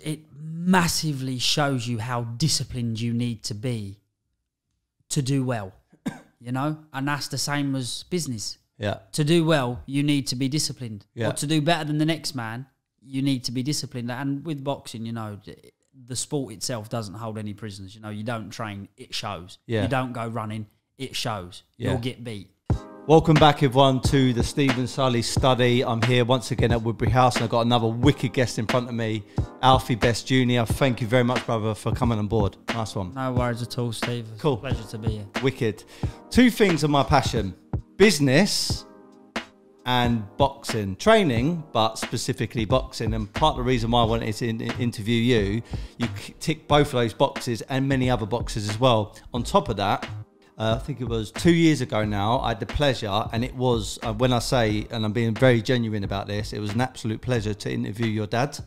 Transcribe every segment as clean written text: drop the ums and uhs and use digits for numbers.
it massively shows you how disciplined you need to be to do well, you know? And that's the same as business. Yeah. To do well, you need to be disciplined. Yeah. Or to do better than the next man, you need to be disciplined. And with boxing, you know, the sport itself doesn't hold any prisoners. You know, you don't train, it shows. Yeah. You don't go running, it shows. Yeah. You'll get beat. Welcome back, everyone, to the Stephen Sully Study. I'm here once again at Woodbury House, and I've got another wicked guest in front of me, Alfie Best Jr. Thank you very much, brother, for coming on board. Nice one. No worries at all, Steve. It's cool. A pleasure to be here. Wicked. Two things are my passion, business and boxing. Training, but specifically boxing. And part of the reason why I wanted to interview you, you tick both of those boxes and many other boxes as well. On top of that, I think it was 2 years ago now, I had the pleasure, and it was, when I say, and I'm being very genuine about this, it was an absolute pleasure to interview your dad.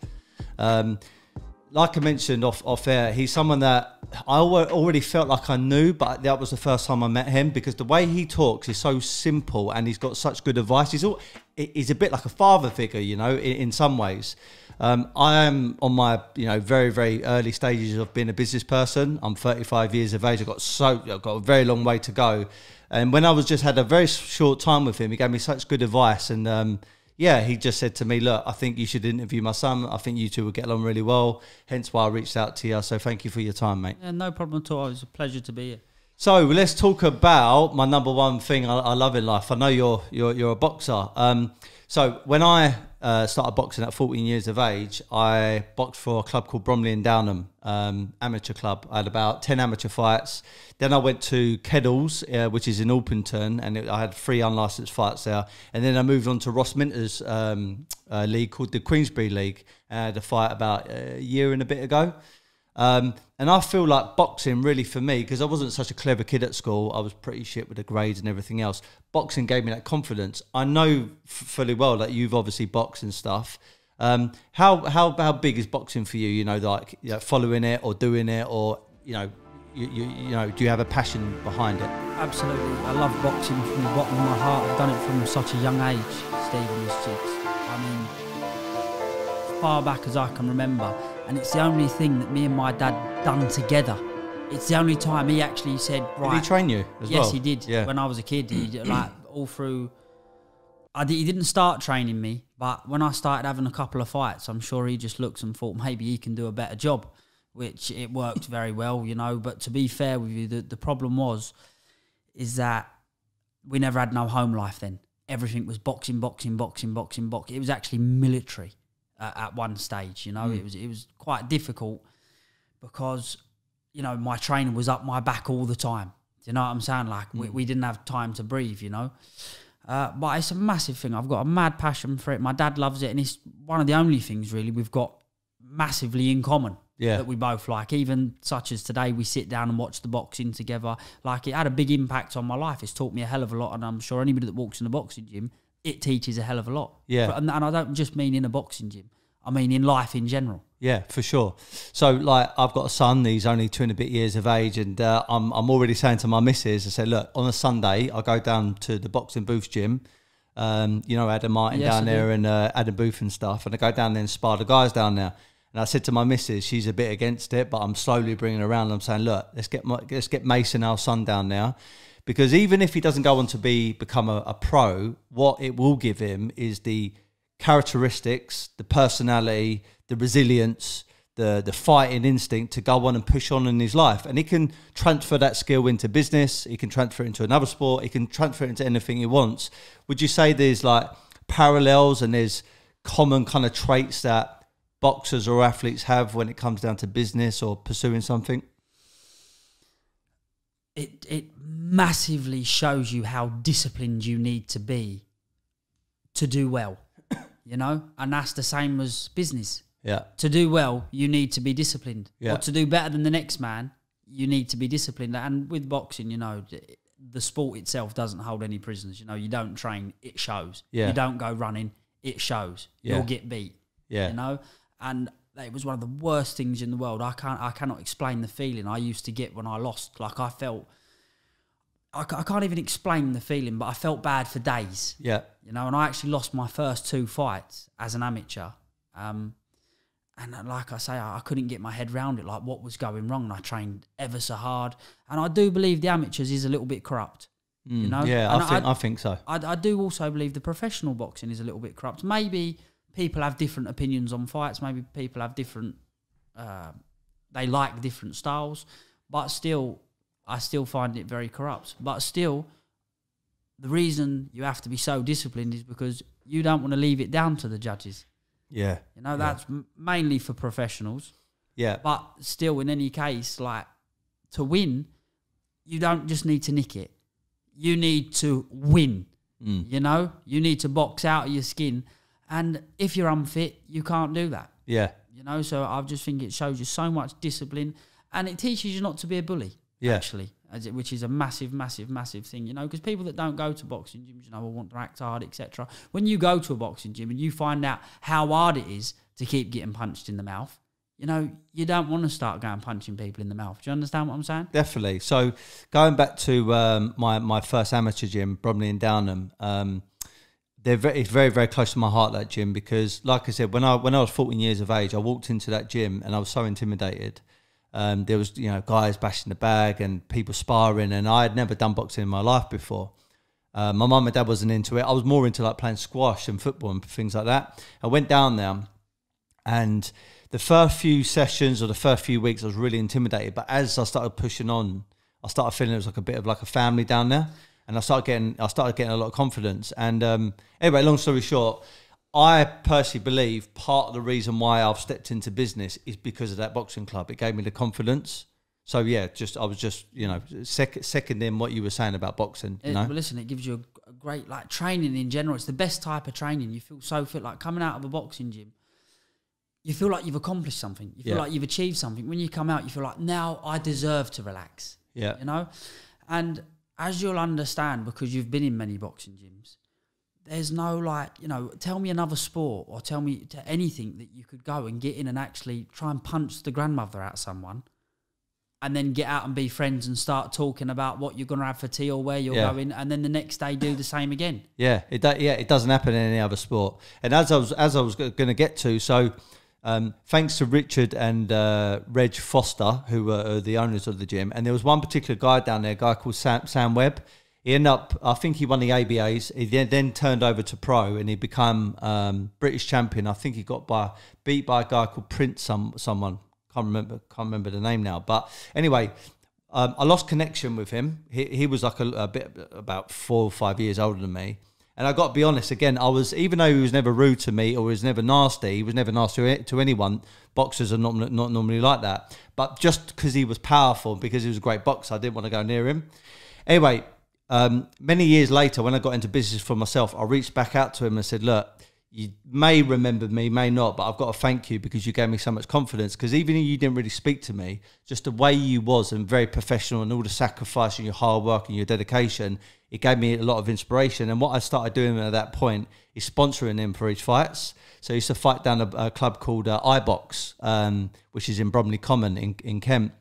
Like I mentioned off air, he's someone that I already felt like I knew, but that was the first time I met him, because the way he talks is so simple and he's got such good advice. He's a bit like a father figure, you know, in some ways. I am on my, you know, very, very early stages of being a business person. I'm 35 years of age. I've got a very long way to go. And when I had a very short time with him, he gave me such good advice. And yeah, he just said to me, look, I think you should interview my son. I think you two will get along really well. Hence why I reached out to you. So thank you for your time, mate. Yeah, no problem at all. It was a pleasure to be here. So let's talk about my number one thing I love in life. I know you're a boxer. So when I started boxing at 14 years of age, I boxed for a club called Bromley and Downham, amateur club. I had about 10 amateur fights. Then I went to Kettles, which is in Alpenton, and I had 3 unlicensed fights there. And then I moved on to Ross Minter's league called the Queensbury League. I had a fight about a year and a bit ago. And I feel like boxing really for me, because I wasn't such a clever kid at school, I was pretty shit with the grades and everything else. Boxing gave me that confidence. I know fully well that you've obviously boxed and stuff. How big is boxing for you? You know, like, you know, following it or doing it, or, you know, you know, do you have a passion behind it? Absolutely. I love boxing from the bottom of my heart. I've done it from such a young age, Stephen. I mean, far back as I can remember. And it's the only thing that me and my dad done together. It's the only time he actually said, right... Did he train you as well? Yes, he did. Yeah. When I was a kid, he, like, all through... he didn't start training me, but when I started having a couple of fights, I'm sure he just looked and thought, maybe he can do a better job, which it worked very well, you know. But to be fair with you, the problem was, is that we never had no home life then. Everything was boxing, boxing, boxing, boxing, boxing. It was actually military. At one stage, you know, it was quite difficult because, you know, my trainer was up my back all the time. Do you know what I'm saying? Like, we didn't have time to breathe, you know. But it's a massive thing. I've got a mad passion for it. My dad loves it, and it's one of the only things really we've got massively in common. Yeah. That we both like. Even such as today, we sit down and watch the boxing together. Like, it had a big impact on my life. It's taught me a hell of a lot, and I'm sure anybody that walks in the boxing gym, it teaches a hell of a lot. Yeah. And I don't just mean in a boxing gym. I mean in life in general. Yeah, for sure. So, like, I've got a son. He's only 2 and a bit years of age. And I'm already saying to my missus, I say, look, on a Sunday, I go down to the Boxing Booth gym. You know, Adam Martin down there and Adam Booth and stuff. And I go down there and spar the guys down there. And I said to my missus, she's a bit against it, but I'm slowly bringing her around. And I'm saying, look, let's get Mason, our son, down there. Because even if he doesn't go on to become a pro, what it will give him is the characteristics, the personality, the resilience, the fighting instinct to go on and push on in his life. And he can transfer that skill into business. He can transfer it into another sport. He can transfer it into anything he wants. Would you say there's, like, parallels and there's common kind of traits that boxers or athletes have when it comes down to business or pursuing something? It massively shows you how disciplined you need to be to do well, you know? And that's the same as business. Yeah. To do well, you need to be disciplined. Yeah. Or to do better than the next man, you need to be disciplined. And with boxing, you know, the sport itself doesn't hold any prisoners. You know, you don't train, it shows. Yeah. You don't go running, it shows. Yeah. You'll get beat. Yeah. You know? And it was one of the worst things in the world. I cannot explain the feeling I used to get when I lost. Like, I felt, I can't even explain the feeling, but I felt bad for days. Yeah. You know, and I actually lost my first 2 fights as an amateur. And like I say, I couldn't get my head round it, like what was going wrong. And I trained ever so hard. And I do believe the amateurs is a little bit corrupt. You know? Yeah, and I think so. I do also believe the professional boxing is a little bit corrupt. Maybe people have different opinions on fights. Maybe people have different... they like different styles. But still, I still find it very corrupt. But still, the reason you have to be so disciplined is because you don't want to leave it down to the judges. Yeah. You know, that's mainly for professionals. Yeah. But still, in any case, like, to win, you don't just need to nick it. You need to win, you know? You need to box out of your skin. And if you're unfit, you can't do that. Yeah. You know, so I just think it shows you so much discipline. And it teaches you not to be a bully, actually, which is a massive, massive, massive thing, you know? Because people that don't go to boxing gyms, you know, will want to act hard, etc. When you go to a boxing gym and you find out how hard it is to keep getting punched in the mouth, you know, you don't want to start going punching people in the mouth. Do you understand what I'm saying? Definitely. So going back to my first amateur gym, Bromley and Downham, it's very, very close to my heart, that gym, because, like I said, when I was 14 years of age, I walked into that gym and I was so intimidated. There was, you know, guys bashing the bag and people sparring, and I had never done boxing in my life before. My mum and dad wasn't into it. I was more into, like, playing squash and football and things like that. I went down there and... the first few sessions or the first few weeks, I was really intimidated. But as I started pushing on, I started feeling it was like a bit of like a family down there, and I started getting a lot of confidence. And anyway, long story short, I personally believe part of the reason why I've stepped into business is because of that boxing club. It gave me the confidence. So yeah, I was just you know, seconding what you were saying about boxing. You know? Well, listen, it gives you a great, like, training in general. It's the best type of training. You feel so fit, like coming out of a boxing gym. You feel like you've accomplished something. You feel like you've achieved something. When you come out, you feel like, now I deserve to relax. Yeah. You know? And as you'll understand, because you've been in many boxing gyms, there's no, like, you know, tell me another sport or tell me anything that you could go and get in and actually try and punch the grandmother out of someone and then get out and be friends and start talking about what you're going to have for tea or where you're going, and then the next day do the same again. Yeah. It doesn't happen in any other sport. And as I was going to get to, so... thanks to Richard and Reg Foster, who were the owners of the gym. And there was one particular guy down there, a guy called Sam Webb. He ended up, I think he won the ABAs. He then turned over to pro and he became British champion. I think he got beat by a guy called Prince, someone. Can't remember the name now. But anyway, I lost connection with him. He was like a bit about 4 or 5 years older than me. And I got to be honest, again, even though he was never rude to me or he was never nasty, he was never nasty to anyone. Boxers are not normally like that. But just because he was powerful, because he was a great boxer, I didn't want to go near him. Anyway, many years later, when I got into business for myself, I reached back out to him and said, look, you may remember me, may not, but I've got to thank you because you gave me so much confidence. Because even if you didn't really speak to me, just the way you was and very professional and all the sacrifice and your hard work and your dedication, it gave me a lot of inspiration. And what I started doing at that point is sponsoring him for his fights. So he used to fight down a club called Ibox, which is in Bromley Common in Kent.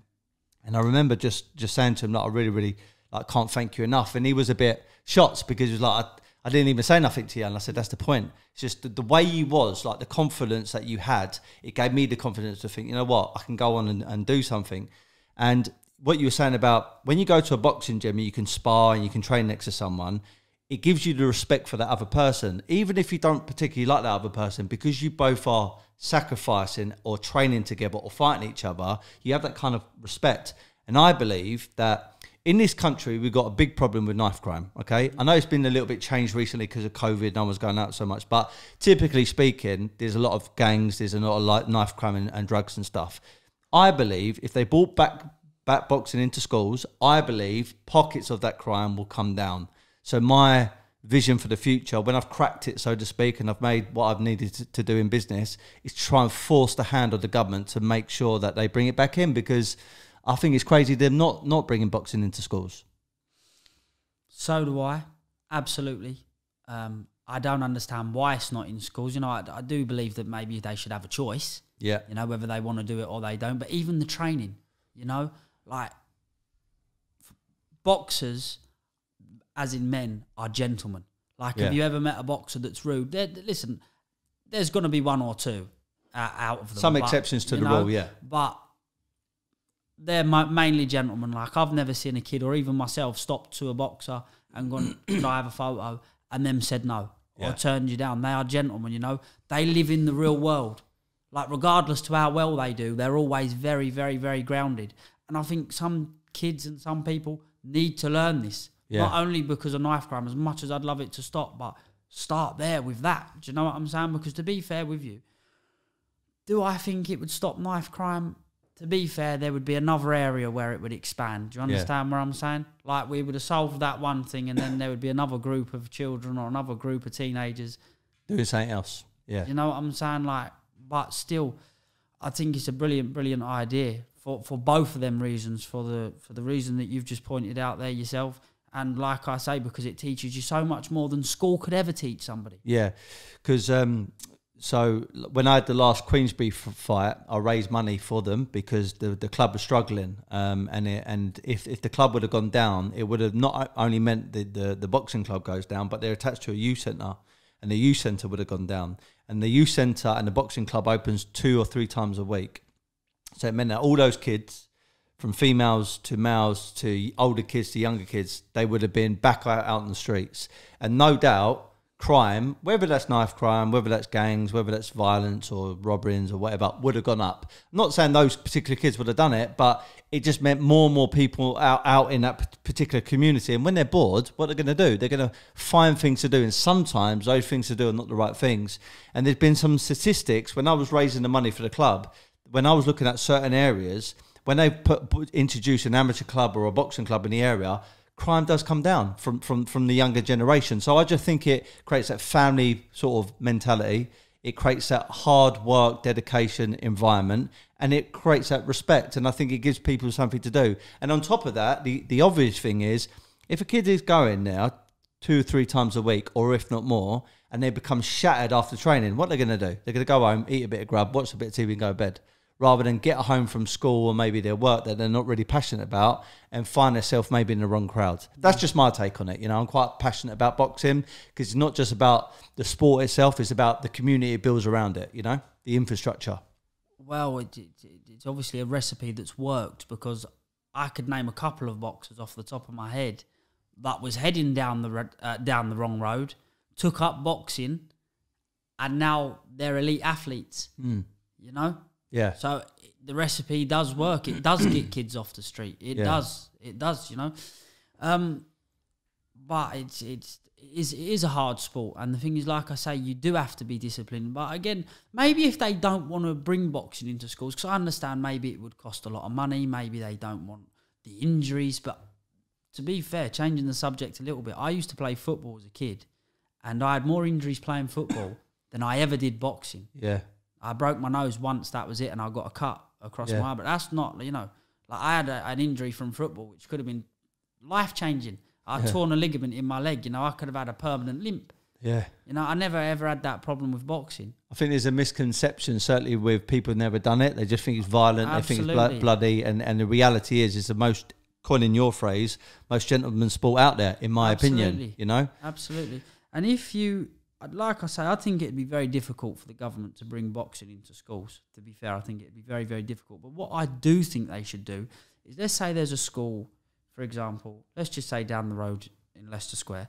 And I remember just saying to him, like, I really, really, like, can't thank you enough. And he was a bit shocked because he was like... I didn't even say nothing to you. And I said, that's the point. It's just the way you was, like the confidence that you had, it gave me the confidence to think, you know what, I can go on and do something. And what you were saying about when you go to a boxing gym and you can spar and you can train next to someone, it gives you the respect for that other person, even if you don't particularly like that other person, because you both are sacrificing or training together or fighting each other. You have that kind of respect. And I believe that in this country, we've got a big problem with knife crime, okay? I know it's been a little bit changed recently because of COVID, no one's going out so much, but typically speaking, there's a lot of gangs, there's a lot of knife crime and drugs and stuff. I believe if they brought back boxing into schools, I believe pockets of that crime will come down. So my vision for the future, when I've cracked it, so to speak, and I've made what I've needed to do in business, is try and force the hand of the government to make sure that they bring it back in, because... I think it's crazy they're not bringing boxing into schools. So do I, absolutely. I don't understand why it's not in schools. You know, I do believe that maybe they should have a choice. Yeah. You know, whether they want to do it or they don't. But even the training, you know, like boxers, as in men, are gentlemen. Like, have you ever met a boxer that's rude? Listen, there's going to be one or two. out of them. Some exceptions to the rule, yeah. But they're mainly gentlemen. Like, I've never seen a kid or even myself stop to a boxer and gone, could I have a photo? And them said no, or turned you down. They are gentlemen, you know. They live in the real world. Like, regardless to how well they do, they're always very, very, very grounded. And I think some kids and some people need to learn this. Yeah. Not only because of knife crime, as much as I'd love it to stop, but start there with that. Do you know what I'm saying? Because to be fair with you, do I think it would stop knife crime? To be fair, there would be another area where it would expand. Do you understand what I'm saying? Like, we would have solved that one thing, and then there would be another group of children or another group of teenagers doing something else. Yeah. You know what I'm saying? Like, but still, I think it's a brilliant, brilliant idea for both of them reasons, for the reason that you've just pointed out there yourself. And like I say, because it teaches you so much more than school could ever teach somebody. Yeah, because... So when I had the last Queensbury fight, I raised money for them because the club was struggling, and if the club would have gone down, it would have not only meant the boxing club goes down, but they're attached to a youth centre, and the youth centre would have gone down, and the youth centre and the boxing club opens 2 or 3 times a week, so it meant that all those kids, from females to males to older kids to younger kids, they would have been back out on the streets, and no doubt. Crime, whether that's knife crime, whether that's gangs, whether that's violence or robberies or whatever, would have gone up. I'm not saying those particular kids would have done it, but it just meant more and more people out in that particular community. And when they're bored, what are they going to do? They're going to find things to do. And sometimes those things to do are not the right things. And there's been some statistics when I was raising the money for the club, when I was looking at certain areas, when they introduced an amateur club or a boxing club in the area, crime does come down from the younger generation. So I just think it creates that family sort of mentality. It creates that hard work, dedication environment, and it creates that respect. And I think it gives people something to do. And on top of that, the obvious thing is, if a kid is going there 2 or 3 times a week, or if not more, and they become shattered after training, what are they going to do? They're going to go home, eat a bit of grub, watch a bit of TV and go to bed, rather than get home from school or maybe their work that they're not really passionate about and find themselves maybe in the wrong crowd. That's just my take on it. You know, I'm quite passionate about boxing because it's not just about the sport itself, it's about the community it builds around it, you know, the infrastructure. Well, it's obviously a recipe that's worked because I could name a couple of boxers off the top of my head that was heading down the wrong road, took up boxing, and now they're elite athletes, you know? Yeah. So the recipe does work. It does get kids off the street. It does. It does. You know, but it is a hard sport. And the thing is, like I say, you do have to be disciplined. But again, maybe if they don't want to bring boxing into schools, because I understand maybe it would cost a lot of money. Maybe they don't want the injuries. But to be fair, changing the subject a little bit, I used to play football as a kid, and I had more injuries playing football than I ever did boxing. Yeah. I broke my nose once, that was it, and I got a cut across my eye. But that's not, you know, like I had an injury from football, which could have been life-changing. I'd torn a ligament in my leg, you know, I could have had a permanent limp. Yeah. You know, I never, ever had that problem with boxing. I think there's a misconception, certainly with people who've never done it. They just think it's violent, they think it's bloody, and the reality is it's the most, coining your phrase, most gentleman's sport out there, in my opinion, you know? Absolutely. And if you... Like I say, I think it'd be very difficult for the government to bring boxing into schools. To be fair, I think it'd be very, very difficult. But what I do think they should do is, let's say there's a school, for example, let's just say down the road in Leicester Square,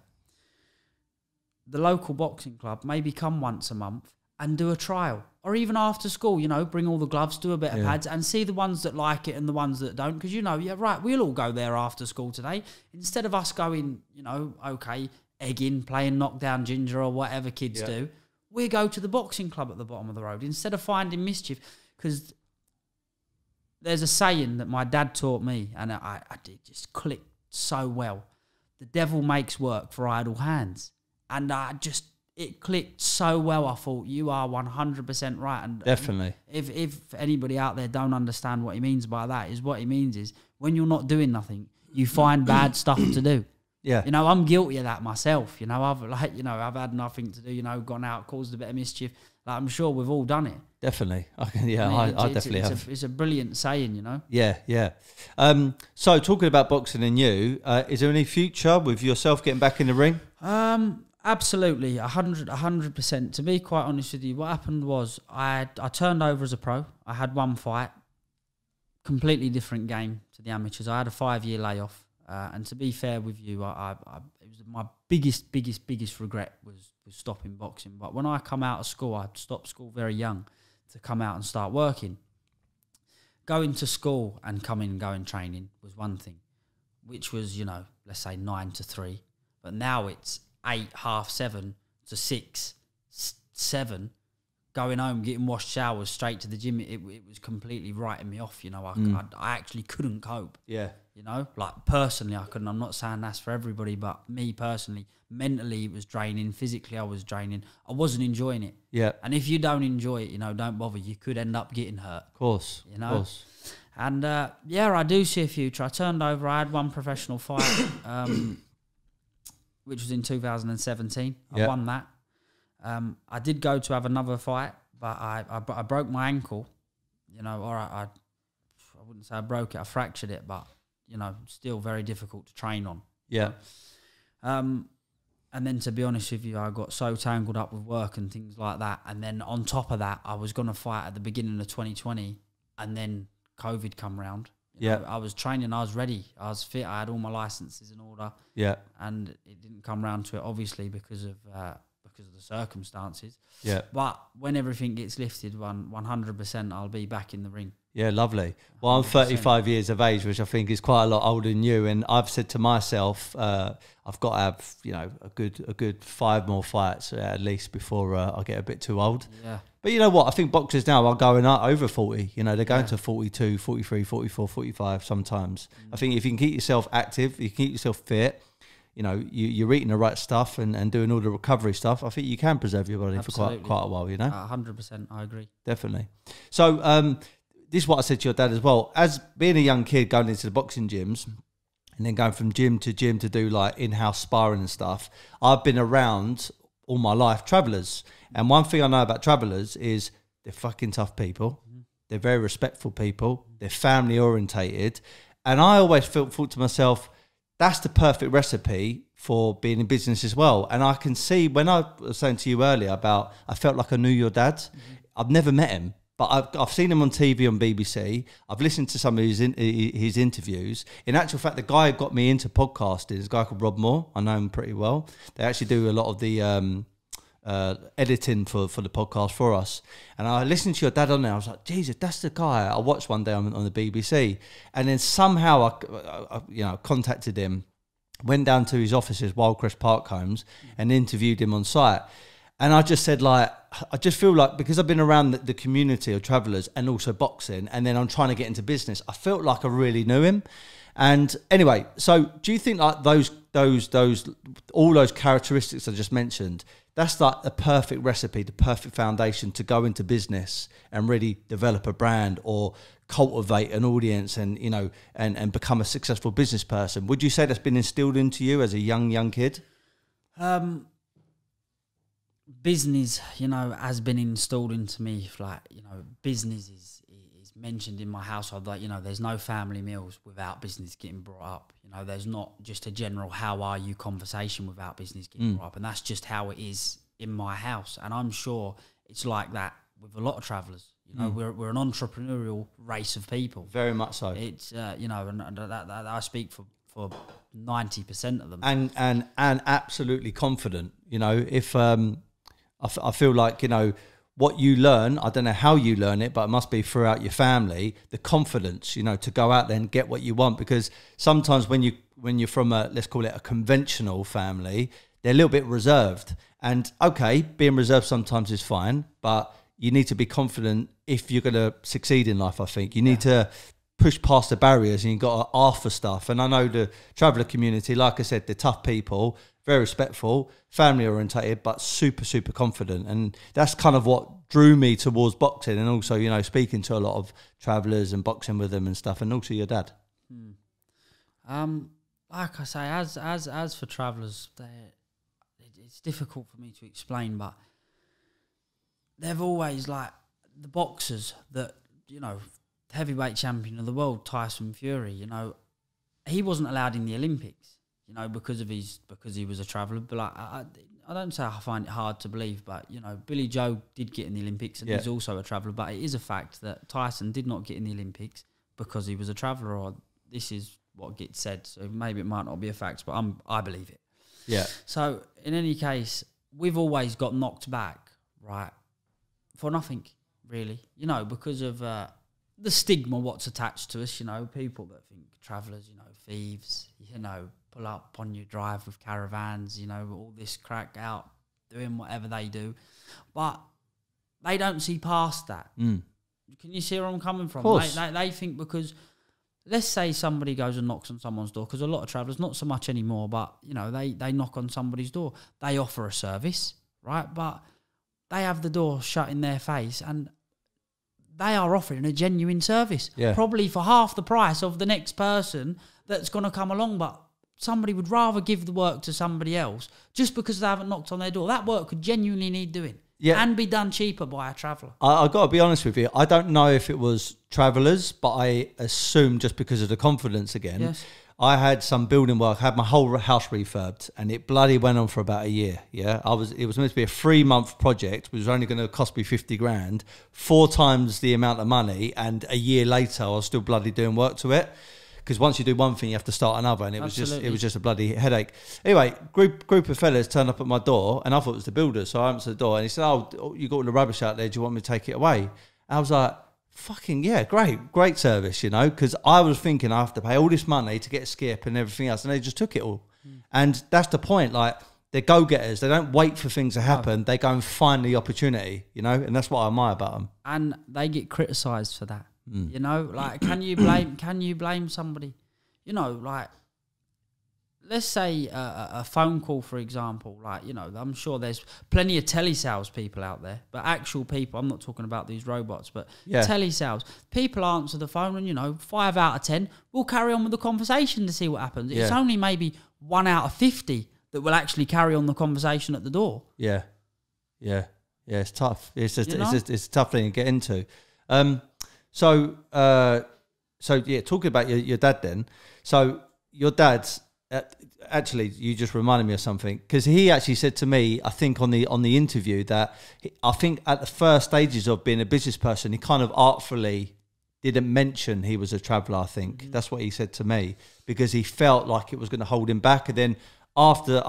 the local boxing club maybe come once a month and do a trial. Or even after school, you know, bring all the gloves, do a bit of pads, and see the ones that like it and the ones that don't. Because, you know, yeah, right, we'll all go there after school today. Instead of us going, you know, okay, egging, playing knockdown ginger or whatever kids do, we go to the boxing club at the bottom of the road instead of finding mischief. Because there's a saying that my dad taught me, and I did just click so well. The devil makes work for idle hands. And it clicked so well. I thought, you are 100% right. And definitely, if anybody out there don't understand what he means by that, is what he means is when you're not doing nothing, you find bad stuff to do. Yeah, you know, I'm guilty of that myself. You know, I've had nothing to do. You know, gone out, caused a bit of mischief. Like, I'm sure we've all done it. Definitely, I definitely have. It's a brilliant saying, you know. Yeah, yeah. So talking about boxing and you, is there any future with yourself getting back in the ring? Absolutely, 100%. To be quite honest with you, what happened was I turned over as a pro. I had one fight, completely different game to the amateurs. I had a 5-year layoff, and to be fair with you, it was my biggest regret was stopping boxing. But when I come out of school, I stopped school very young to come out and start working. Going to school and coming and going training was one thing, which was, you know, let's say 9 to 3, but now it's 8, half 7 to 6, 7, going home, getting washed, showers, straight to the gym. It was completely writing me off, you know. I actually couldn't cope. Yeah. You know, like personally, I couldn't. I'm not saying that's for everybody, but me personally, mentally it was draining, physically I was draining. I wasn't enjoying it. Yeah. And if you don't enjoy it, you know, don't bother. You could end up getting hurt. Of course. You know? Of course. And, yeah, I do see a future. I turned over. I had one professional fight, which was in 2017. I won that. I did go to have another fight, but I broke my ankle. You know, or I wouldn't say I broke it. I fractured it, but, you know, still very difficult to train on. Yeah. And then, to be honest with you, I got so tangled up with work and things like that. And then on top of that, I was going to fight at the beginning of 2020, and then COVID come round. Yeah, I was training, I was ready, I was fit, I had all my licenses in order. Yeah, and it didn't come round to it, obviously, because of the circumstances. Yeah, but when everything gets lifted, 100%, I'll be back in the ring. Yeah, lovely. Well, I'm 35 years of age, which I think is quite a lot older than you. And I've said to myself, I've got to have, you know, a good 5 more fights at least before I get a bit too old. Yeah. But you know what? I think boxers now are going over 40. You know, they're going to 42, 43, 44, 45 sometimes. Mm. I think if you can keep yourself active, you can keep yourself fit, you know, you're eating the right stuff and doing all the recovery stuff, I think you can preserve your body for quite a while, you know? 100%, I agree. Definitely. So, this is what I said to your dad as well. As being a young kid going into the boxing gyms and then going from gym to gym to do like in-house sparring and stuff, I've been around all my life travellers. And one thing I know about travellers is they're fucking tough people. They're very respectful people. They're family orientated. And I always thought to myself, that's the perfect recipe for being in business as well. And I can see, when I was saying to you earlier about, I felt like I knew your dad. I've never met him. But I've seen him on TV, on BBC. I've listened to some of his interviews. In actual fact, the guy who got me into podcasting is a guy called Rob Moore. I know him pretty well. They actually do a lot of the editing for the podcast for us. And I listened to your dad on there. I was like, Jesus, that's the guy I watched one day on the BBC. And then somehow I you know, contacted him, went down to his offices, Wildcrest Park Homes, and interviewed him on site. And I just said, like, I just feel like, because I've been around the community of travellers and also boxing, and then I'm trying to get into business, I felt like I really knew him. And anyway, so do you think like all those characteristics I just mentioned, that's like the perfect recipe, the perfect foundation to go into business and really develop a brand or cultivate an audience and, you know, and become a successful business person? Would you say that's been instilled into you as a young kid? Business, you know, has been installed into me. Like, you know, business is mentioned in my household. Like, you know, there's no family meals without business getting brought up. You know, there's not just a general how are you conversation without business getting brought up. And that's just how it is in my house. And I'm sure it's like that with a lot of travellers. You know, we're an entrepreneurial race of people. Very much so. It's, you know, and that I speak for 90% of them. And absolutely confident, you know, if... I feel like, you know, what you learn, I don't know how you learn it, but it must be throughout your family, the confidence, you know, to go out there and get what you want. Because sometimes when you're from a, let's call it a conventional family, they're a little bit reserved. And okay, being reserved sometimes is fine, but you need to be confident if you're going to succeed in life, I think. You need to push past the barriers and you've got to ask for stuff. And I know the traveller community, like I said, they're tough people, very respectful, family orientated, but super confident. And that's kind of what drew me towards boxing, and also, you know, speaking to a lot of travellers and boxing with them and stuff, and also your dad. Like I say, as for travellers, it's difficult for me to explain, but they've always, like, the boxers that, you know, heavyweight champion of the world, Tyson Fury, you know, he wasn't allowed in the Olympics, you know, because he was a traveller. But like, I don't say I find it hard to believe, but, you know, Billy Joe did get in the Olympics and he's also a traveller, but it is a fact that Tyson did not get in the Olympics because he was a traveller, or this is what gets said, so maybe it might not be a fact, but I believe it. Yeah. So, in any case, we've always got knocked back, right, for nothing, really, you know, because of the stigma what's attached to us, you know, people that think travellers, you know, thieves, you know, pull up on your drive with caravans, you know, all this crack out, doing whatever they do. But they don't see past that. Mm. Can you see where I'm coming from? Of course. They think because... Let's say somebody goes and knocks on someone's door, because a lot of travellers, not so much anymore, but, you know, they knock on somebody's door. They offer a service, right? But they have the door shut in their face and they are offering a genuine service, probably for half the price of the next person that's going to come along. But somebody would rather give the work to somebody else just because they haven't knocked on their door. That work could genuinely need doing and be done cheaper by a traveller. I've got to be honest with you. I don't know if it was travellers, but I assume just because of the confidence again. Yes. I had some building work, had my whole house refurbed, and it bloody went on for about a year. Yeah, it was meant to be a 3-month project, which was only going to cost me 50 grand, 4 times the amount of money, and a year later I was still bloody doing work to it. Because once you do one thing, you have to start another, and it was just a bloody headache. Anyway, group of fellas turned up at my door, and I thought it was the builder, so I answered the door, and he said, "Oh, you got all the rubbish out there. Do you want me to take it away?" And I was like, "Fucking yeah, great service, you know." Because I was thinking I have to pay all this money to get a skip and everything else, and they just took it all. Mm. And that's the point. Like, they're go getters. They don't wait for things to happen. No. They go and find the opportunity, you know. And that's what I admire about them. And they get criticised for that. Mm. You know, like, can you blame somebody? You know, like, let's say a phone call, for example. Like, you know, I'm sure there's plenty of telesales people out there, but actual people, I'm not talking about these robots, but telesales. People answer the phone and, you know, 5 out of 10 will carry on with the conversation to see what happens. It's only maybe 1 out of 50 that will actually carry on the conversation at the door. Yeah. Yeah. Yeah, it's tough. It's a tough thing to get into. So yeah, talking about your dad then. So your dad, actually, you just reminded me of something, because he actually said to me, I think on the interview, that I think at the first stages of being a business person, he kind of artfully didn't mention he was a traveller, I think. Mm-hmm. That's what he said to me, because he felt like it was going to hold him back. And then after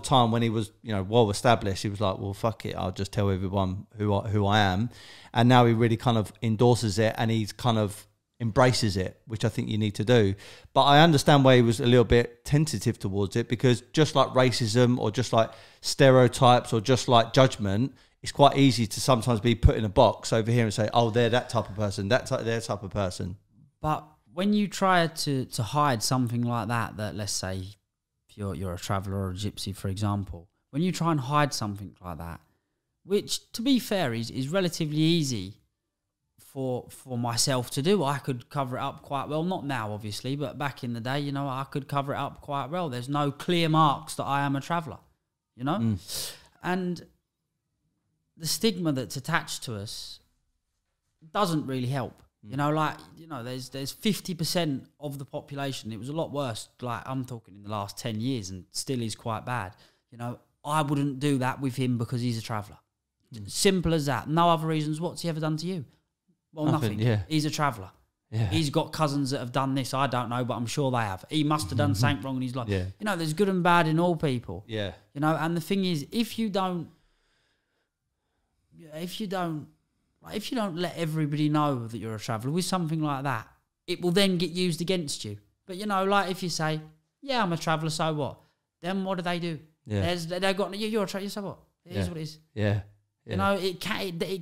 time, when he was, you know, well established, he was like, "Well, fuck it, I'll just tell everyone who I am," and now he really kind of endorses it and he's kind of embraces it, which I think you need to do. But I understand why he was a little bit tentative towards it, because just like racism or just like stereotypes or just like judgment, it's quite easy to sometimes be put in a box over here and say, "Oh, they're that type of person, they're that type of person." But when you try to hide something like that, let's say, you're a traveller or a gypsy, for example, when you try and hide something like that, which, to be fair, is relatively easy for myself to do. I could cover it up quite well. Not now, obviously, but back in the day, you know, I could cover it up quite well. There's no clear marks that I am a traveller, you know? Mm. And the stigma that's attached to us doesn't really help. You know, like, you know, there's 50% of the population. It was a lot worse. Like, I'm talking in the last 10 years, and still is quite bad. You know, I wouldn't do that with him because he's a traveller. Mm. Simple as that. No other reasons. What's he ever done to you? Well, nothing. He's a traveller. Yeah. He's got cousins that have done this. I don't know, but I'm sure they have. He must have done something wrong in his life. Yeah. You know, there's good and bad in all people. Yeah. You know, and the thing is, if you don't let everybody know that you're a traveller with something like that, it will then get used against you. But, you know, like, if you say, "Yeah, I'm a traveller, so what?" Then what do they do? Yeah. They've got, "You're a traveller, so what? Here's what it is." Yeah. You know, it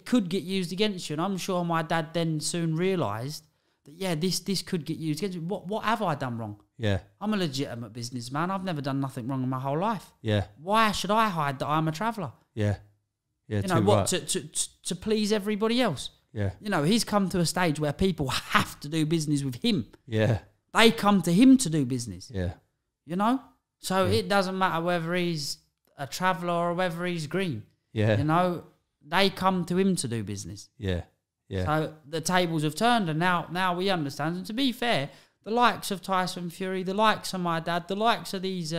could get used against you. And I'm sure my dad then soon realised that, yeah, this could get used against me. What have I done wrong? Yeah. I'm a legitimate businessman. I've never done nothing wrong in my whole life. Yeah. Why should I hide that I'm a traveller? Yeah. Yeah, you know what, to please everybody else. Yeah. You know, he's come to a stage where people have to do business with him. Yeah. They come to him to do business. Yeah. You know? So it doesn't matter whether he's a traveller or whether he's green. Yeah. You know, they come to him to do business. Yeah. Yeah. So the tables have turned, and now we understand. And to be fair, the likes of Tyson Fury, the likes of my dad, the likes of these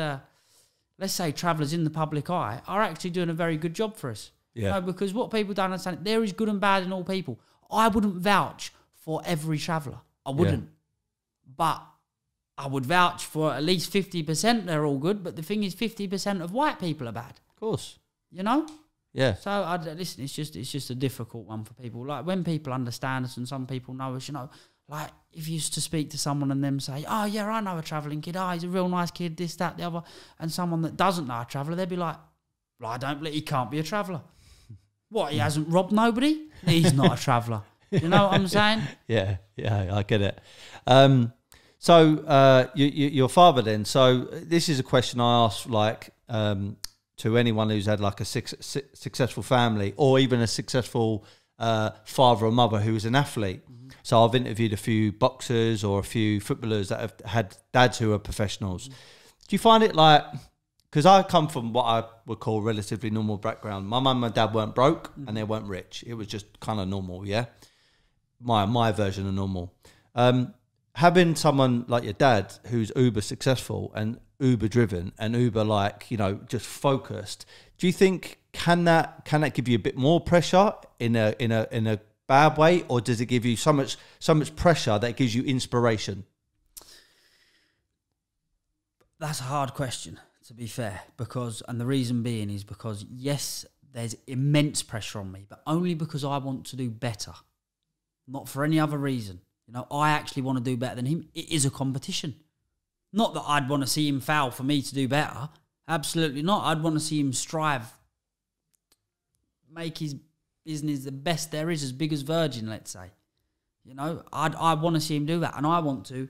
let's say, travellers in the public eye are actually doing a very good job for us. Yeah. You know, because what people don't understand, there is good and bad in all people. I wouldn't vouch for every traveller. I wouldn't. Yeah. But I would vouch for at least 50% they're all good. But the thing is, 50% of white people are bad. Of course. You know? Yeah. So, listen, it's just a difficult one for people. Like, when people understand us and some people know us, you know, like, if you used to speak to someone and them say, oh, yeah, I know a travelling kid. Oh, he's a real nice kid, this, that, the other. And someone that doesn't know a traveller, they'd be like, well, I don't believe he can't be a traveller. What, he hasn't robbed nobody? He's not a traveller. You know what I'm saying? Yeah, yeah, I get it. Your father then, so this is a question I ask, like, to anyone who's had like a successful family or even a successful father or mother who is an athlete. Mm-hmm. So I've interviewed a few boxers or a few footballers that have had dads who are professionals. Mm-hmm. Do you find it like, because I come from what I would call relatively normal background. My mum and dad weren't broke and they weren't rich. It was just kind of normal, yeah? My version of normal. Having someone like your dad who's uber successful and uber driven and uber, like, you know, just focused, do you think can that give you a bit more pressure in a bad way, or does it give you so much pressure that it gives you inspiration? That's a hard question, to be fair, and the reason being is because, yes, there's immense pressure on me, but only because I want to do better, not for any other reason. You know, I actually want to do better than him. It is a competition. Not that I'd want to see him foul for me to do better. Absolutely not. I'd want to see him strive, make his business the best there is, as big as Virgin, let's say. You know, I want to see him do that, and I want to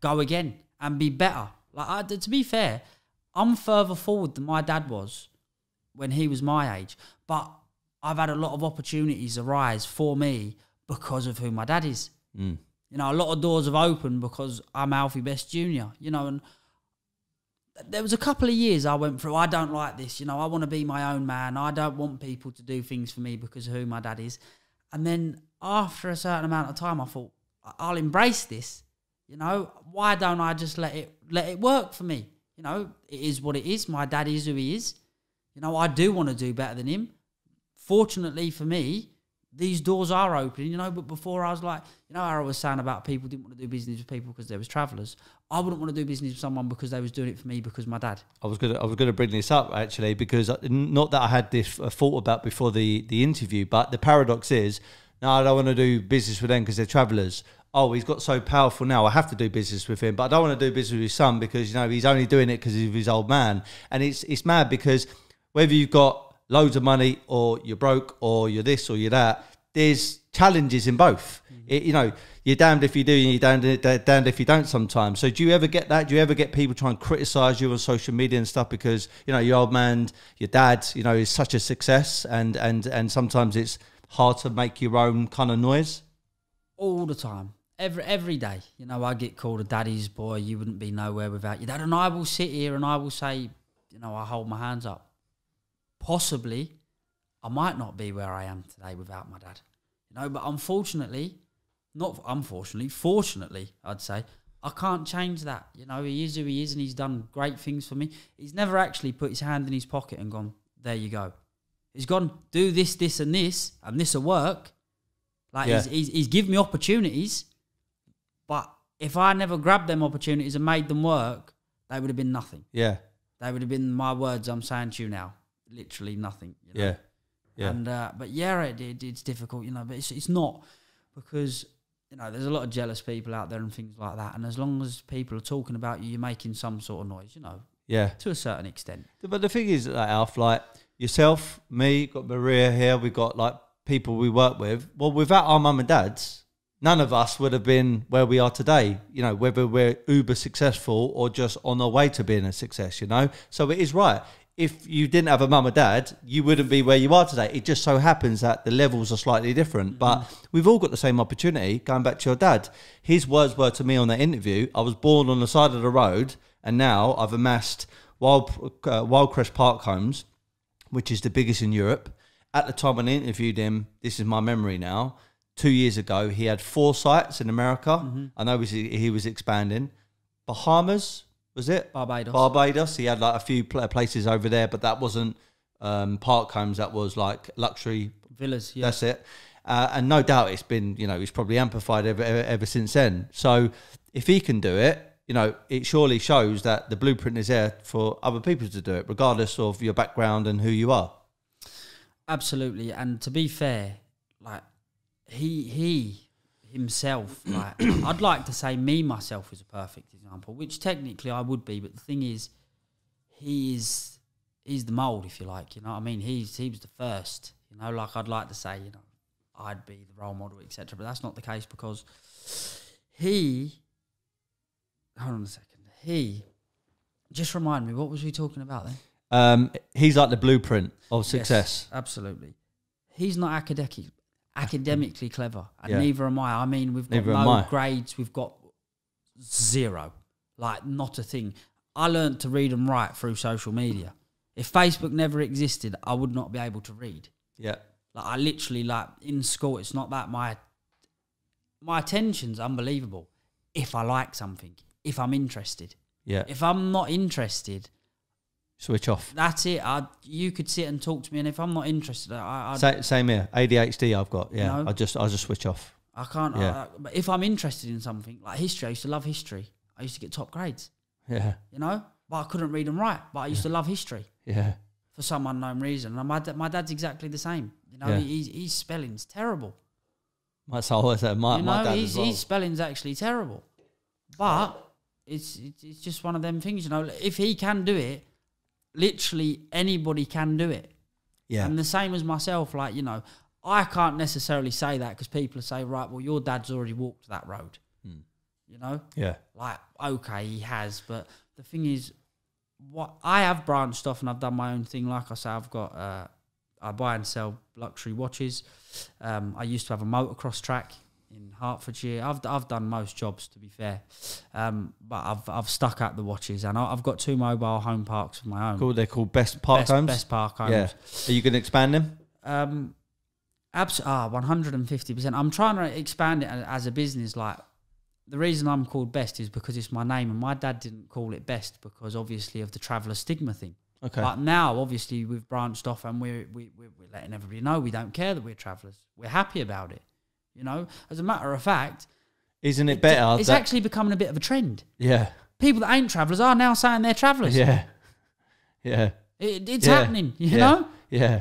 go again and be better. Like, to be fair, I'm further forward than my dad was when he was my age, but I've had a lot of opportunities arise for me because of who my dad is. Mm. You know, a lot of doors have opened because I'm Alfie Best Jr., you know, and there was a couple of years I went through, I don't like this, you know, I want to be my own man, I don't want people to do things for me because of who my dad is. And then after a certain amount of time, I thought, I'll embrace this, you know, why don't I just let it work for me? You know, it is what it is, my dad is who he is, you know, I do want to do better than him. Fortunately for me, these doors are opening, you know, but before I was like, you know, I was saying about people didn't want to do business with people because they was travellers. I wouldn't want to do business with someone because they was doing it for me because my dad. I was gonna bring this up actually, because not that I had this thought about before the interview, but the paradox is, no, I don't want to do business with them because they're travellers. Oh, he's got so powerful now, I have to do business with him, but I don't want to do business with his son because, you know, he's only doing it because of his old man. And it's mad because whether you've got loads of money or you're broke or you're this or you're that, there's challenges in both. Mm-hmm. You know, you're damned if you do and you're damned if you don't sometimes. So do you ever get that? Do you ever get people trying to criticise you on social media and stuff because, you know, your old man, your dad, you know, is such a success, and sometimes it's hard to make your own kind of noise? All the time. Every day. You know, I get called a daddy's boy, you wouldn't be nowhere without your dad. And I will sit here and I will say, you know, I hold my hands up. Possibly, I might not be where I am today without my dad. You know, but fortunately, I'd say, I can't change that. You know, he is who he is and he's done great things for me. He's never actually put his hand in his pocket and gone, there you go. He's gone, do this, this and this will work. Like, yeah. He's given me opportunities, but if I never grabbed them opportunities and made them work, they would have been nothing. Yeah. They would have been my words I'm saying to you now. Literally nothing, you know? Yeah, yeah. And but yeah, it's difficult, you know, but it's not, because, you know, there's a lot of jealous people out there and things like that, and as long as people are talking about you, you're making some sort of noise, you know. Yeah, to a certain extent. But the thing is, like, Alf, like yourself, me, got Maria here, we've got like people we work with. Well, without our mum and dads, none of us would have been where we are today, you know, whether we're uber successful or just on our way to being a success, you know. So it is right. If you didn't have a mum or dad, you wouldn't be where you are today. It just so happens that the levels are slightly different, but we've all got the same opportunity. Going back to your dad, his words were to me on that interview, I was born on the side of the road and now I've amassed Wildcrest Park Homes, which is the biggest in Europe. At the time when I interviewed him, this is my memory now, 2 years ago, he had 4 sites in America. Mm-hmm. I know he was expanding. Bahamas, was it? Barbados. Barbados. He had like a few places over there, but that wasn't park homes. That was like luxury villas. Yeah. That's it. And no doubt it's been, you know, it's probably amplified ever since then. So if he can do it, you know, it surely shows that the blueprint is there for other people to do it, regardless of your background and who you are. Absolutely. And to be fair, like he himself, like I'd like to say me myself is a perfect example, which technically I would be, but the thing is, he's the mould, if you like, you know what I mean? He was the first, you know, like I'd like to say, you know, I'd be the role model, etc. But that's not the case, because he, hold on a second, he, just remind me, what was we talking about then? He's like the blueprint of success. Yes, absolutely. He's not academically clever, and yeah, neither am I. I mean, we've got no grades, we've got zero, like not a thing. I learned to read and write through social media. If Facebook never existed, I would not be able to read. Yeah. Like I literally, like in school, it's not that my attention's unbelievable. If I like something, if I'm interested, yeah. If I'm not interested, switch off. That's it. You could sit and talk to me, and if I'm not interested, same here. ADHD, I've got. Yeah, you know, I just switch off. I can't. Yeah. But if I'm interested in something like history, I used to love history. I used to get top grades. Yeah. You know, but I couldn't read and write. But I used to love history. Yeah. For some unknown reason, and my dad's exactly the same. You know, his spelling's terrible. That's how I said. My dad as well. His spelling's actually terrible, but it's just one of them things. You know, if he can do it, literally anybody can do it. Yeah. And the same as myself, like, you know, I can't necessarily say that because people say, right, well, your dad's already walked that road. Mm. You know. Yeah. Like, okay, he has, but the thing is, what I have branched off and I've done my own thing. Like I say, I've got I buy and sell luxury watches. I used to have a motocross track in Hertfordshire. I've done most jobs, to be fair, but I've stuck at the watches, and I've got 2 mobile home parks of my own. Cool. They're called Best Park Homes. Best Park Homes. Yeah. Are you going to expand them? 150%. I'm trying to expand it as a business, like. The reason I'm called Best is because it's my name, and my dad didn't call it Best because obviously of the traveller stigma thing. Okay. But now, obviously, we've branched off and we're letting everybody know we don't care that we're travellers. We're happy about it, you know. As a matter of fact, isn't it better? It's actually becoming a bit of a trend. Yeah. People that ain't travellers are now saying they're travellers. Yeah. Yeah. It's happening, you know. Yeah.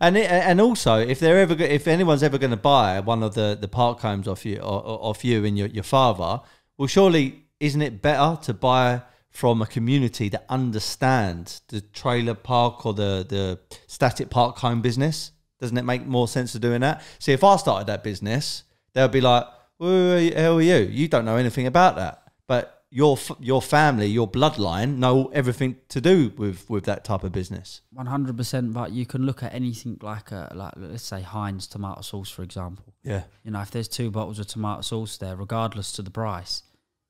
And also, if anyone's ever going to buy one of the park homes off you and your father, well, surely isn't it better to buy from a community that understands the trailer park or the static park home business? Doesn't it make more sense to doing that? See, if I started that business, they'll be like, "Who are you? You don't know anything about that." But your family, your bloodline know everything to do with that type of business. 100%. But you can look at anything like let's say Heinz tomato sauce, for example. Yeah. You know, if there's 2 bottles of tomato sauce there, regardless to the price,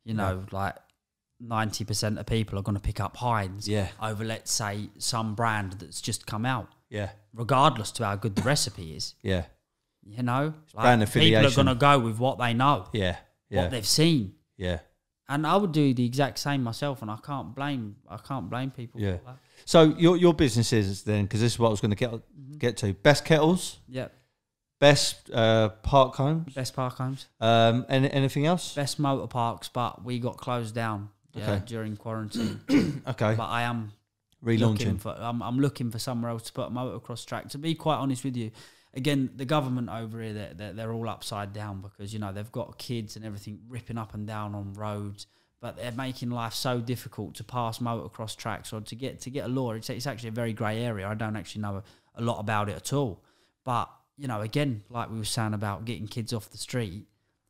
you know, like 90% of people are going to pick up Heinz over, let's say, some brand that's just come out. Yeah. Regardless to how good the recipe is. Yeah. You know, like brand affiliation. People are going to go with what they know. Yeah. Yeah. What they've seen. Yeah. And I would do the exact same myself, and I can't blame people. Yeah. For that. So your businesses then, because this is what I was going to get to. Best Kettles. Yeah. Best Park Homes. Best Park Homes. Anything else? Best Motor Parks, but we got closed down during quarantine. Okay. But I am relaunching. I'm looking for somewhere else to put a motocross track. To be quite honest with you. Again, the government over here, they're all upside down because, you know, they've got kids and everything ripping up and down on roads, but they're making life so difficult to pass motocross tracks or to get a law. It's actually a very grey area. I don't actually know a lot about it at all. But, you know, again, like we were saying about getting kids off the street,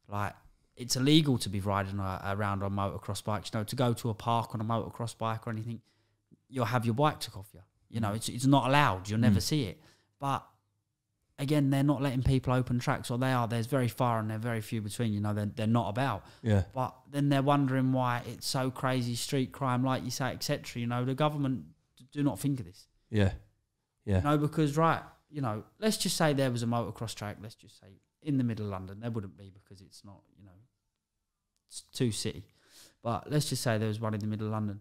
like it's illegal to be riding around on motocross bikes. You know, to go to a park on a motocross bike or anything, you'll have your bike took off you. You know, it's not allowed. You'll never see it. But again, they're not letting people open tracks, or they are. There's very far and they're very few between, you know, they're not about. Yeah. But then they're wondering why it's so crazy, street crime, like you say, etc. You know, the government do not think of this. Yeah. Yeah. You know, because, right, you know, let's just say there was a motocross track, let's just say, in the middle of London. There wouldn't be because it's not, you know, it's too city. But let's just say there was one in the middle of London.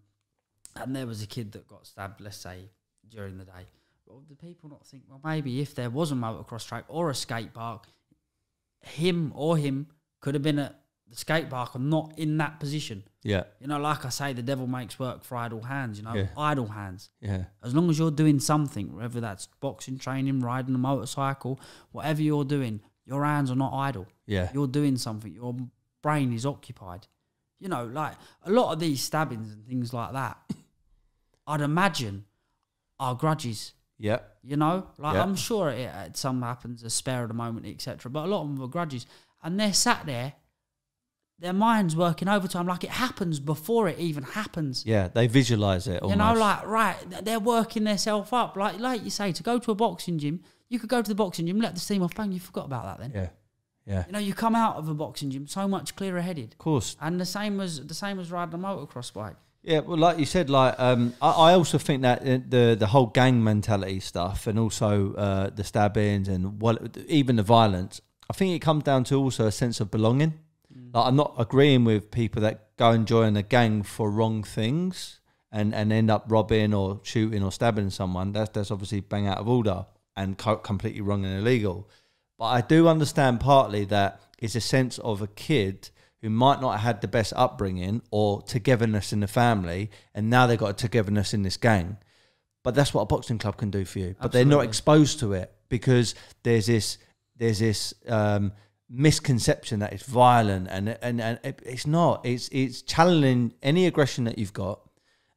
and there was a kid that got stabbed, let's say, during the day, well, do people not think, well, maybe if there was a motocross track or a skate park, him could have been at the skate park and not in that position? Yeah. You know, like I say, the devil makes work for idle hands, you know, yeah. Idle hands. Yeah. As long as you're doing something, whether that's boxing, training, riding a motorcycle, whatever you're doing, your hands are not idle. Yeah. You're doing something. Your brain is occupied. You know, like a lot of these stabbings and things like that, I'd imagine are grudges. Yeah. You know, like yeah. I'm sure it some happens, a spare of the moment, etc. But a lot of them are grudges. And they're sat there, their mind's working overtime, like it happens before it even happens. Yeah, they visualise it almost. You know, like, right, they're working themselves up. Like you say, to go to a boxing gym, you could go to the boxing gym, let the steam off, bang, you forgot about that then. Yeah, yeah. You know, you come out of a boxing gym so much clearer-headed. Of course. And the same as riding a motocross bike. Yeah, well, like you said, like I also think that the whole gang mentality stuff, and also the stabbings and even the violence, I think it comes down to also a sense of belonging. Like, I'm not agreeing with people that go and join a gang for wrong things and end up robbing or shooting or stabbing someone. That's obviously bang out of order and completely wrong and illegal. But I do understand partly that it's a sense of a kid who might not have had the best upbringing or togetherness in the family, and now they've got a togetherness in this gang. But that's what a boxing club can do for you. But Absolutely. They're not exposed to it because there's this misconception that it's violent, and it's not. It's channeling any aggression that you've got,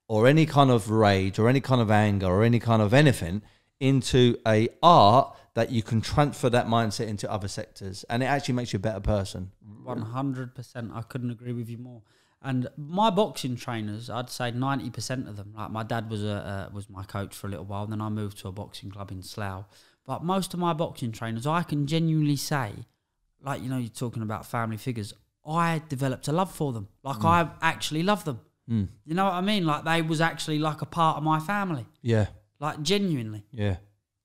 or any kind of rage, or any kind of anger, or any kind of anything, into a art that you can transfer that mindset into other sectors, and it actually makes you a better person. 100%, I couldn't agree with you more. And my boxing trainers, I'd say 90% of them. Like, my dad was my coach for a little while, and then I moved to a boxing club in Slough. But most of my boxing trainers, I can genuinely say, like, you know, you're talking about family figures, I developed a love for them. Like, I actually love them. Mm. You know what I mean? Like, they was actually like a part of my family. Yeah. Like, genuinely. Yeah.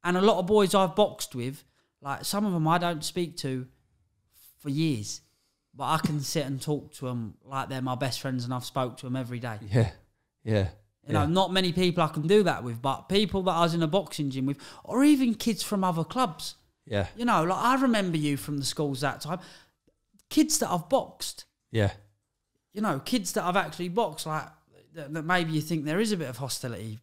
And a lot of boys I've boxed with, like, some of them I don't speak to for years, but I can sit and talk to them like they're my best friends, and I've spoke to them every day. Yeah. Yeah. You know, not many people I can do that with, but people that I was in a boxing gym with, or even kids from other clubs. Yeah. You know, like, I remember you from the schools that time. Kids that I've boxed. Yeah. You know, kids that I've actually boxed, like, that maybe you think there is a bit of hostility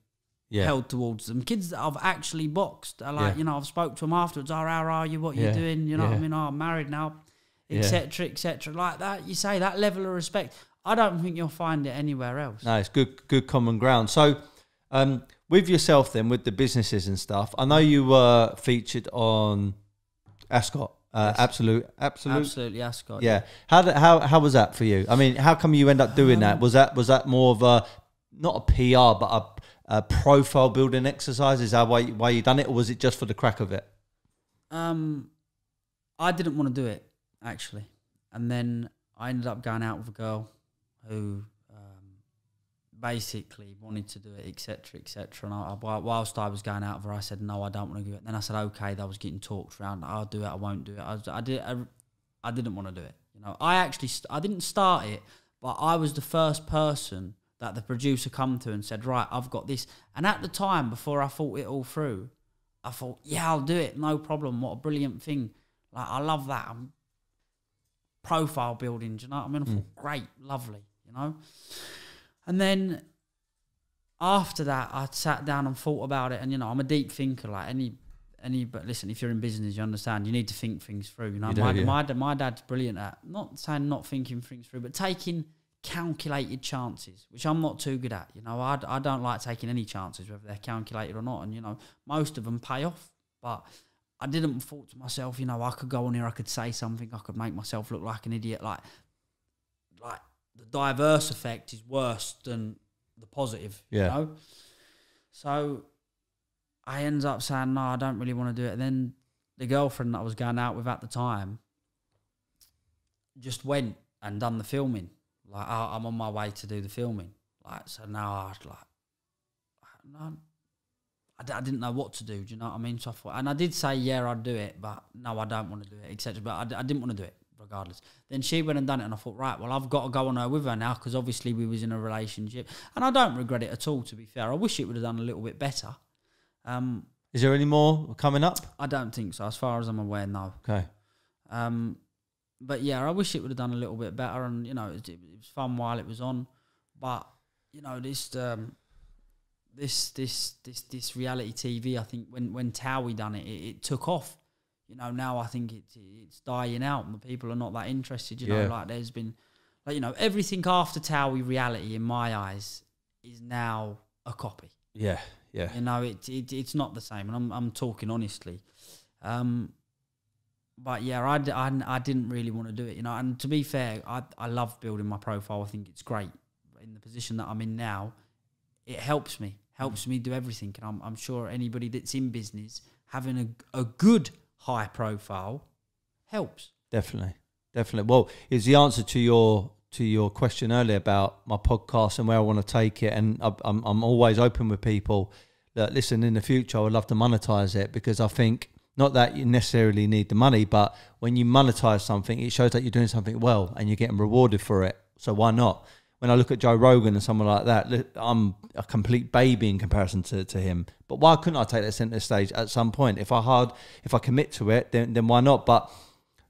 held towards them. Kids that I've actually boxed are like, you know, I've spoke to them afterwards. Oh, how are you? What are you doing? You know what I mean? Oh, I'm married now, etc., etc. Like that, you say, that level of respect, I don't think you'll find it anywhere else. No, it's good common ground. So, with yourself then, with the businesses and stuff, I know you were featured on Ascot, yes. Absolutely Ascot. Yeah. How was that for you? I mean, how come you end up doing that? Was that more of a, not a PR, but a profile building exercise? Is that why you done it, or was it just for the crack of it? I didn't want to do it, actually. And then I ended up going out with a girl who basically wanted to do it, etc., etc. And whilst I was going out of her, I said, no, I don't want to do it. Then I said, okay, that was getting talked around. I'll do it, I won't do it. I didn't want to do it. You know, I didn't start it, but I was the first person that the producer come to and said, right, I've got this. And at the time, before I thought it all through, I thought, yeah, I'll do it, no problem. What a brilliant thing. Like, I love that. I'm profile building, do you know what I mean? I thought, great, lovely, you know? And then after that, I sat down and thought about it. And, you know, I'm a deep thinker. Like, but listen, if you're in business, you understand, you need to think things through. You know, my dad's brilliant at, not saying not thinking things through, but taking calculated chances, which I'm not too good at. You know, I don't like taking any chances, whether they're calculated or not. And, you know, most of them pay off. But I didn't thought to myself, you know, I could go on here, I could say something, I could make myself look like an idiot. Like, the diverse effect is worse than the positive, you know? So I ended up saying, no, I don't really want to do it. And then the girlfriend that I was going out with at the time just went and done the filming. Like, I'm on my way to do the filming. Like, so now I didn't know what to do, do you know what I mean? So I thought, and I did say, yeah, I'd do it, but no, I don't want to do it, etc. But I didn't want to do it. regardless. Then she went and done it, and I thought, right, well, I've got to go on her with her now, because obviously we was in a relationship. And I don't regret it at all, to be fair. I wish it would have done a little bit better. Is there any more coming up? I don't think so. As far as I'm aware, no. Okay. But yeah, I wish it would have done a little bit better. And, you know, it was fun while it was on. But, you know, this reality TV, I think when Towie done it, it took off. You know, now I think it's dying out and the people are not that interested. You know, like there's been, like, you know, everything after Towie reality in my eyes is now a copy. Yeah, yeah. You know, it's not the same. And I'm talking honestly. But yeah, I didn't really want to do it, you know. And to be fair, I love building my profile. I think it's great. In the position that I'm in now, it helps me do everything. And I'm sure anybody that's in business, having a good high profile helps. Definitely, definitely. Well, it's the answer to your question earlier about my podcast and where I want to take it. And I'm always open with people that, listen, in the future, I would love to monetize it, because I think, not that you necessarily need the money, but when you monetize something, it shows that you're doing something well and you're getting rewarded for it. So why not? When I look at Joe Rogan and someone like that, I'm a complete baby in comparison to him. But why couldn't I take that centre stage at some point? If I commit to it, then why not? But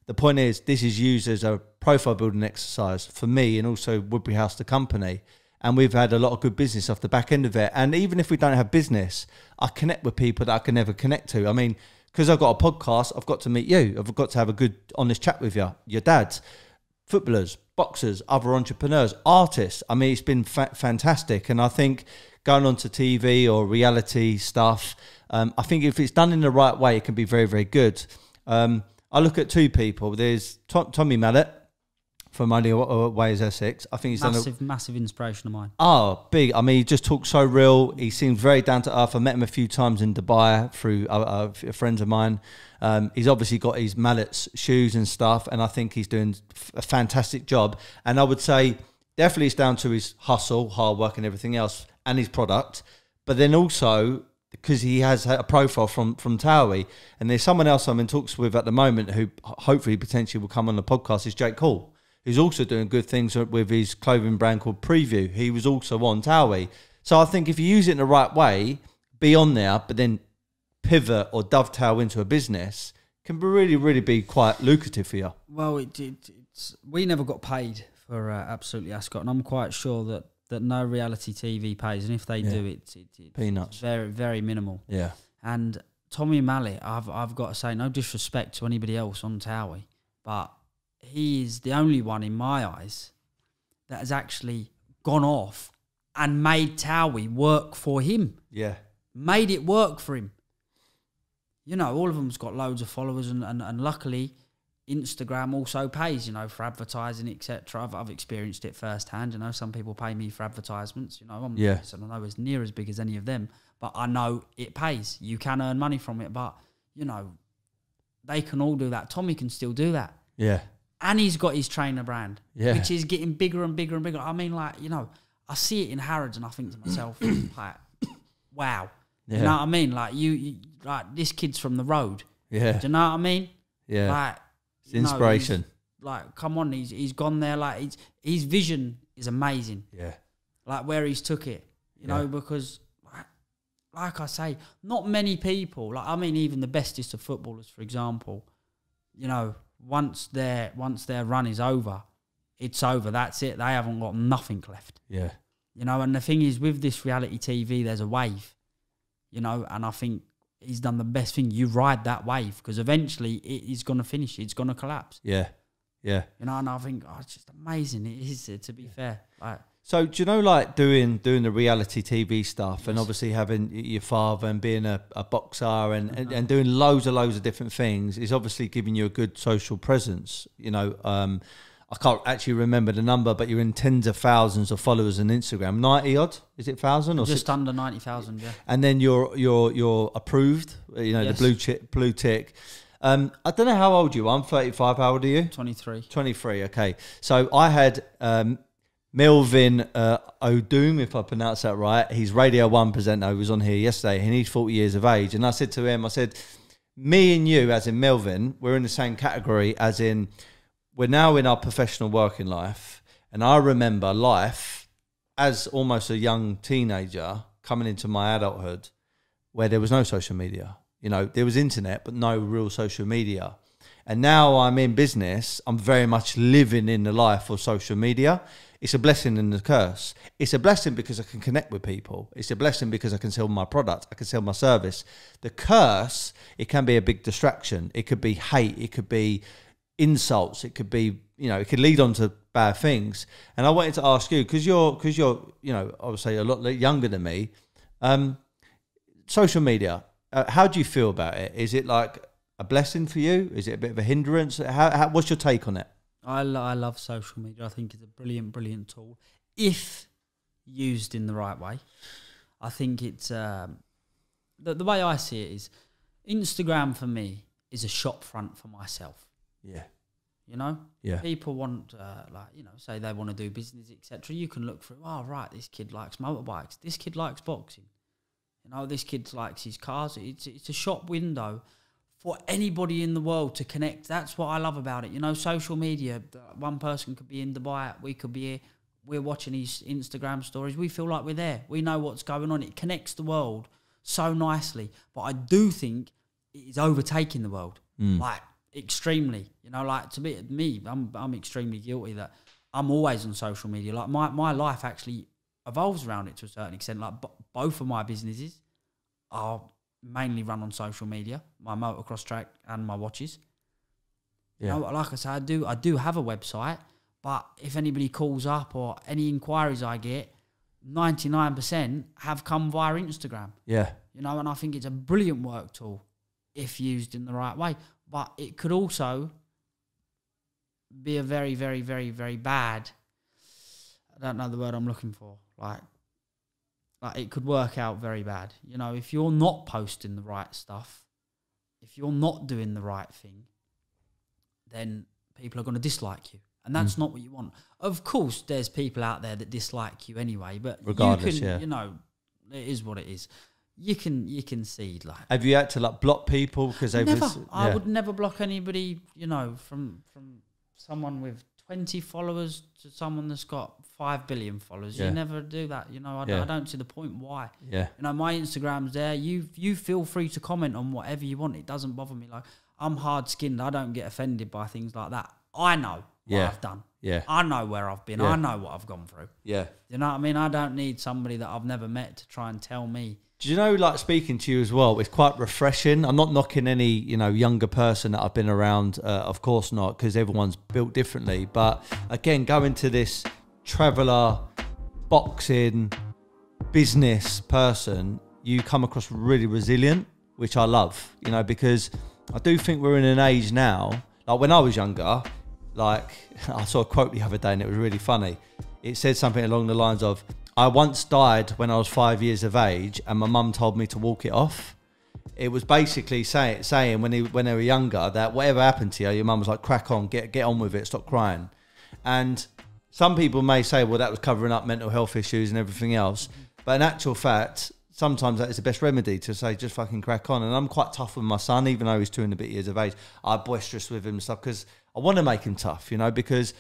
the point is, this is used as a profile building exercise for me, and also Woodbury House, the company. And we've had a lot of good business off the back end of it. And even if we don't have business, I connect with people that I can never connect to. I mean, because I've got a podcast, I've got to meet you. I've got to have a good, honest chat with you, your dads, footballers, boxers, other entrepreneurs, artists. I mean, it's been fantastic. And I think going on to TV or reality stuff, I think if it's done in the right way, it can be very, very good. I look at two people. There's Tommy Mallett from Only Way Is Essex. I think he's massive inspiration of mine. Oh, big. I mean, he just talks so real. He seems very down to earth. I met him a few times in Dubai through friends of mine. He's obviously got his Mallet's shoes and stuff, and I think he's doing a fantastic job. And I would say definitely it's down to his hustle, hard work and everything else, and his product. But then also, because he has a profile from Towie, and there's someone else I'm in talks with at the moment who hopefully potentially will come on the podcast, is Jake Hall, who's also doing good things with his clothing brand called Preview. He was also on Towie. So I think if you use it in the right way, be on there, but then pivot or dovetail into a business, can really, really be quite lucrative for you. Well, we never got paid for Absolutely Ascot, and I'm quite sure that no reality TV pays, and if they do, it's peanuts. It's very, very minimal. Yeah. And Tommy Mallett, I've got to say, no disrespect to anybody else on Towie, but he is the only one in my eyes that has actually gone off and made Towie work for him. Yeah. Made it work for him. You know, all of them's got loads of followers, and luckily Instagram also pays, you know, for advertising, etc. I've experienced it firsthand. You know, some people pay me for advertisements. You know, so I know it's near as big as any of them, but I know it pays. You can earn money from it, but, you know, they can all do that. Tommy can still do that. Yeah. And he's got his trainer brand, which is getting bigger and bigger and bigger. I mean, like, you know, I see it in Harrods and I think to myself, like, wow. Yeah. You know what I mean? Like, you like, this kid's from the road. Yeah. Do you know what I mean? Yeah. Like, it's inspiration. Like, come on, he's gone there. Like, his vision is amazing. Yeah. Like, where he's took it, you know, because, like I say, not many people, like, I mean, even the bestest of footballers, for example, you know, once their run is over, it's over. That's it. They haven't got nothing left. Yeah. You know, and the thing is, with this reality TV, there's a wave, you know, and I think he's done the best thing. You ride that wave, because eventually it is going to finish. It's going to collapse. Yeah. Yeah. You know, and I think, oh, it's just amazing. It is, to be fair. Like, so do you know, like, doing the reality TV stuff, and obviously having your father and being a boxer and doing loads of different things is obviously giving you a good social presence. You know, I can't actually remember the number, but you're in tens of thousands of followers on Instagram. 90 odd, is it thousand or just under 90,000? Yeah. And then you're approved. You know, the blue tick. I don't know how old you are. I'm 35. How old are you? 23. 23. Okay. So I had Melvin Odoom, if I pronounce that right. He's Radio 1 presenter. He was on here yesterday, and he's 40 years of age. And I said to him, I said, me and you, as in Melvin, we're in the same category, as in we're now in our professional working life, and I remember life as almost a young teenager coming into my adulthood where there was no social media. You know, there was internet, but no real social media. And now I'm in business, I'm very much living in the life of social media. It's a blessing and a curse. It's a blessing because I can connect with people. It's a blessing because I can sell my product. I can sell my service. The curse, it can be a big distraction. It could be hate. It could be insults. It could be, you know, it could lead on to bad things. And I wanted to ask you, because you're, you know, obviously a lot younger than me, social media, how do you feel about it? Is it like a blessing for you? Is it a bit of a hindrance? What's your take on it? I love social media. I think it's a brilliant, brilliant tool if used in the right way. I think it's the way I see it is Instagram for me is a shop front for myself. Yeah, you know. Yeah. People want like, you know, say they want to do business, etc. You can look through. Oh, right, this kid likes motorbikes. This kid likes boxing. You know, this kid likes his cars. It's a shop window for anybody in the world to connect. That's what I love about it. You know, social media, one person could be in Dubai, we could be here, we're watching his Instagram stories, we feel like we're there, we know what's going on. It connects the world so nicely. But I do think it is overtaking the world, like, extremely. You know, like, to me, I'm extremely guilty that I'm always on social media. Like, my life actually evolves around it to a certain extent. Like, both of my businesses are mainly run on social media, my motocross track and my watches. Yeah. You know, like I said, I do have a website, but if anybody calls up or any inquiries I get, 99% have come via Instagram. Yeah. You know, and I think it's a brilliant work tool if used in the right way. But it could also be a very, very, very, very bad, I don't know the word I'm looking for, like it could work out very bad. You know, if you're not posting the right stuff, if you're not doing the right thing, then people are going to dislike you. And that's not what you want. Of course, there's people out there that dislike you anyway, but regardless, you can, you know, it is what it is. You can see, like... Have you had to, like, block people? Because they never. I would never block anybody, you know, from someone with 20 followers to someone that's got 5 billion followers. Yeah. You never do that. You know, I don't see the point why. Yeah. You know, my Instagram's there. You feel free to comment on whatever you want. It doesn't bother me. Like, I'm hard-skinned. I don't get offended by things like that. I know what I've done. Yeah. I know where I've been. Yeah. I know what I've gone through. Yeah. You know what I mean? I don't need somebody that I've never met to try and tell me. Do you know, like, speaking to you as well, it's quite refreshing. I'm not knocking any, you know, younger person that I've been around. Of course not, because everyone's built differently. But again, going to this traveller, boxing, business person, you come across really resilient, which I love, you know, because I do think we're in an age now. Like, when I was younger, like, I saw a quote the other day and it was really funny. It said something along the lines of, I once died when I was 5 years of age and my mum told me to walk it off. It was basically saying when they were younger that whatever happened to you, your mum was like, crack on, get on with it, stop crying. And some people may say, well, that was covering up mental health issues and everything else. But in actual fact, sometimes that is the best remedy, to say, just fucking crack on. And I'm quite tough with my son, even though he's 2 and a bit years of age. I'm boisterous with him and stuff because I want to make him tough, you know, because,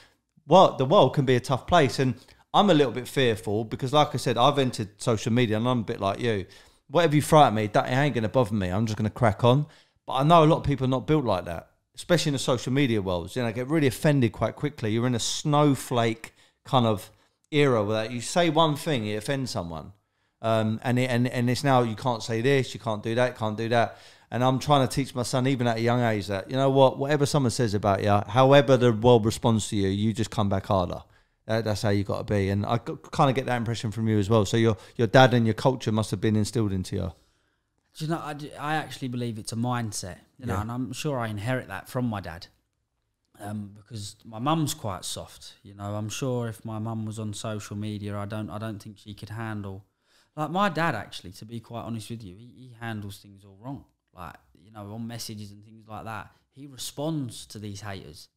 well, the world can be a tough place. And I'm a little bit fearful because, like I said, I've entered social media and I'm a bit like you. Whatever you throw at me, that ain't going to bother me. I'm just going to crack on. But I know a lot of people are not built like that, especially in the social media worlds. You know, get really offended quite quickly. You're in a snowflake kind of era where you say one thing, it offends someone. And it's now, you can't say this, you can't do that, can't do that. And I'm trying to teach my son, even at a young age, that, you know what, whatever someone says about you, however the world responds to you, you just come back harder. That's how you got to be. And I kind of get that impression from you as well. So your dad and your culture must have been instilled into you. Do you know, I actually believe it's a mindset, you know, and I'm sure I inherit that from my dad, because my mum's quite soft. You know, I'm sure if my mum was on social media, I don't think she could handle. Like, my dad, actually, to be quite honest with you, he handles things all wrong. Like, you know, on messages and things like that, he responds to these haters.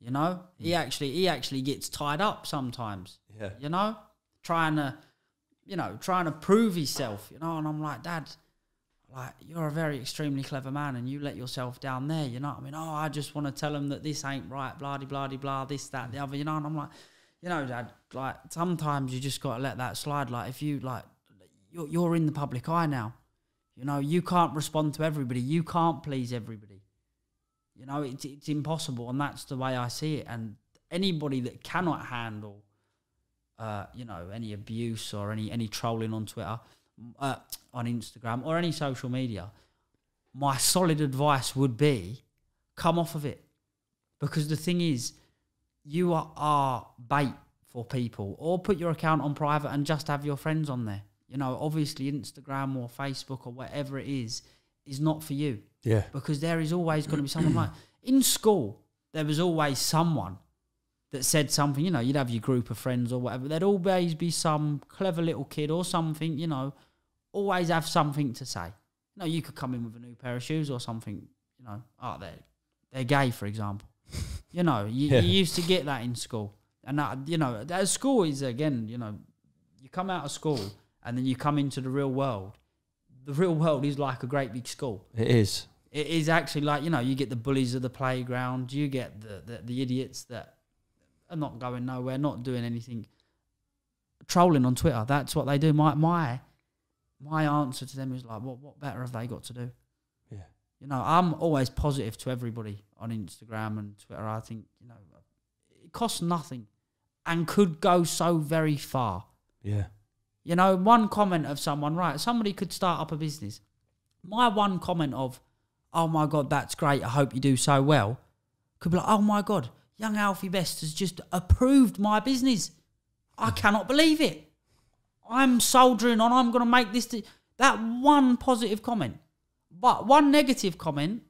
You know, he actually gets tied up sometimes. Yeah. You know, trying to prove himself. You know, and I'm like, Dad, like, you're a very extremely clever man and you let yourself down there, you know what I mean? Oh, I just want to tell them that this ain't right, blah-de-blah-de-blah, this, that, the other, you know? And I'm like, you know, Dad, like, sometimes you just got to let that slide. Like, if you, like, you're in the public eye now. You know, you can't respond to everybody. You can't please everybody. You know, it's impossible, and that's the way I see it. And anybody that cannot handle, you know, any abuse or any trolling on Twitter, on Instagram, or any social media, my solid advice would be come off of it. Because the thing is, you are bait for people. Or put your account on private and just have your friends on there. You know, obviously Instagram or Facebook or whatever it is not for you. Yeah. Because there is always going to be someone like... In school, there was always someone that said something. You know, you'd have your group of friends or whatever. There'd always be some clever little kid or something, you know, always have something to say. You know, you could come in with a new pair of shoes or something, you know. Oh, they're gay, for example. You know, you used to get that in school. And, that, you know, that school is, again, you know, you come out of school and then you come into the real world. The real world is like a great big school. It is. It is actually like, you know, you get the bullies of the playground, you get the idiots that are not going nowhere, not doing anything, trolling on Twitter. That's what they do. My answer to them is like, what better have they got to do? Yeah. You know, I'm always positive to everybody on Instagram and Twitter. I think, you know, it costs nothing and could go so very far. Yeah. You know, one comment of someone, right, somebody could start up a business. My one comment of, oh, my God, that's great, I hope you do so well, could be like, oh, my God, young Alfie Best has just approved my business. I cannot believe it. I'm soldiering on, I'm going to make this... That one positive comment. But one negative comment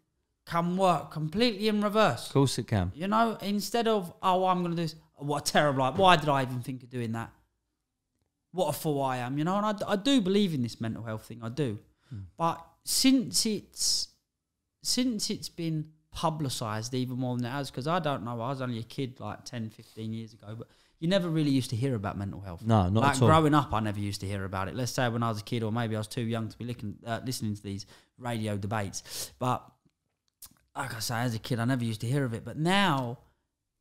can work completely in reverse. Of course it can. You know, instead of, oh, I'm going to do this, what a terrible idea, why did I even think of doing that? What a fool I am, you know, and I do believe in this mental health thing, I do. Hmm. But since it's been publicised even more than it has, because I don't know, I was only a kid like 10, 15 years ago, but you never really used to hear about mental health. No, not like at all. Like growing up, I never used to hear about it. Let's say when I was a kid, or maybe I was too young to be listening to these radio debates. But like I say, as a kid, I never used to hear of it. But now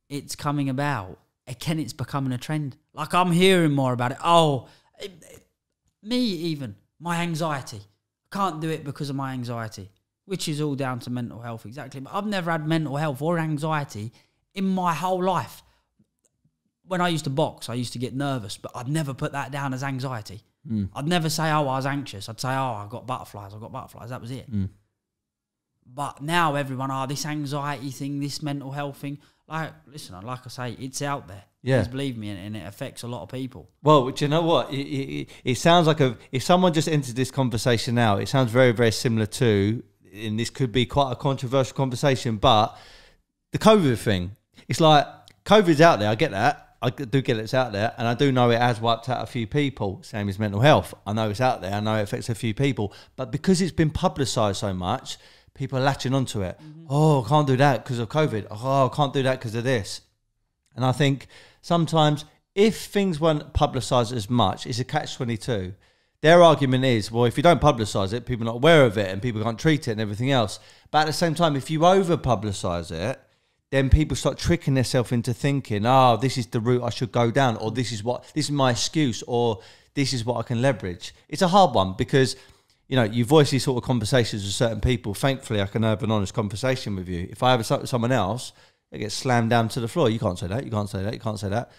it's coming about. Again, it's becoming a trend. Like, I'm hearing more about it. Oh, me even, my anxiety. I can't do it because of my anxiety, which is all down to mental health, exactly. But I've never had mental health or anxiety in my whole life. When I used to box, I used to get nervous, but I'd never put that down as anxiety. Mm. I'd never say, oh, I was anxious. I'd say, oh, I got butterflies. That was it. Mm. But now everyone, oh, this anxiety thing, this mental health thing. Like, listen, like I say, it's out there. Yeah. Please believe me, and it affects a lot of people. Well, do you know what? It sounds like if someone just entered this conversation now, it sounds very, very similar to, and this could be quite a controversial conversation, but the COVID thing. It's like, COVID's out there, I get that. I do get it's out there, and I do know it has wiped out a few people, same as mental health. I know it's out there, I know it affects a few people. But because it's been publicised so much, people are latching onto it. Mm-hmm. Oh, I can't do that because of COVID. Oh, I can't do that because of this. And I think sometimes if things weren't publicised as much, it's a catch-22. Their argument is, well, if you don't publicise it, people are not aware of it and people can't treat it and everything else. But at the same time, if you over-publicise it, then people start tricking themselves into thinking, oh, this is the route I should go down, or this is my excuse, or this is what I can leverage. It's a hard one because... You know, you voice these sort of conversations with certain people. Thankfully, I can have an honest conversation with you. If I have a chat with someone else, they get slammed down to the floor. You can't say that. You can't say that. You can't say that.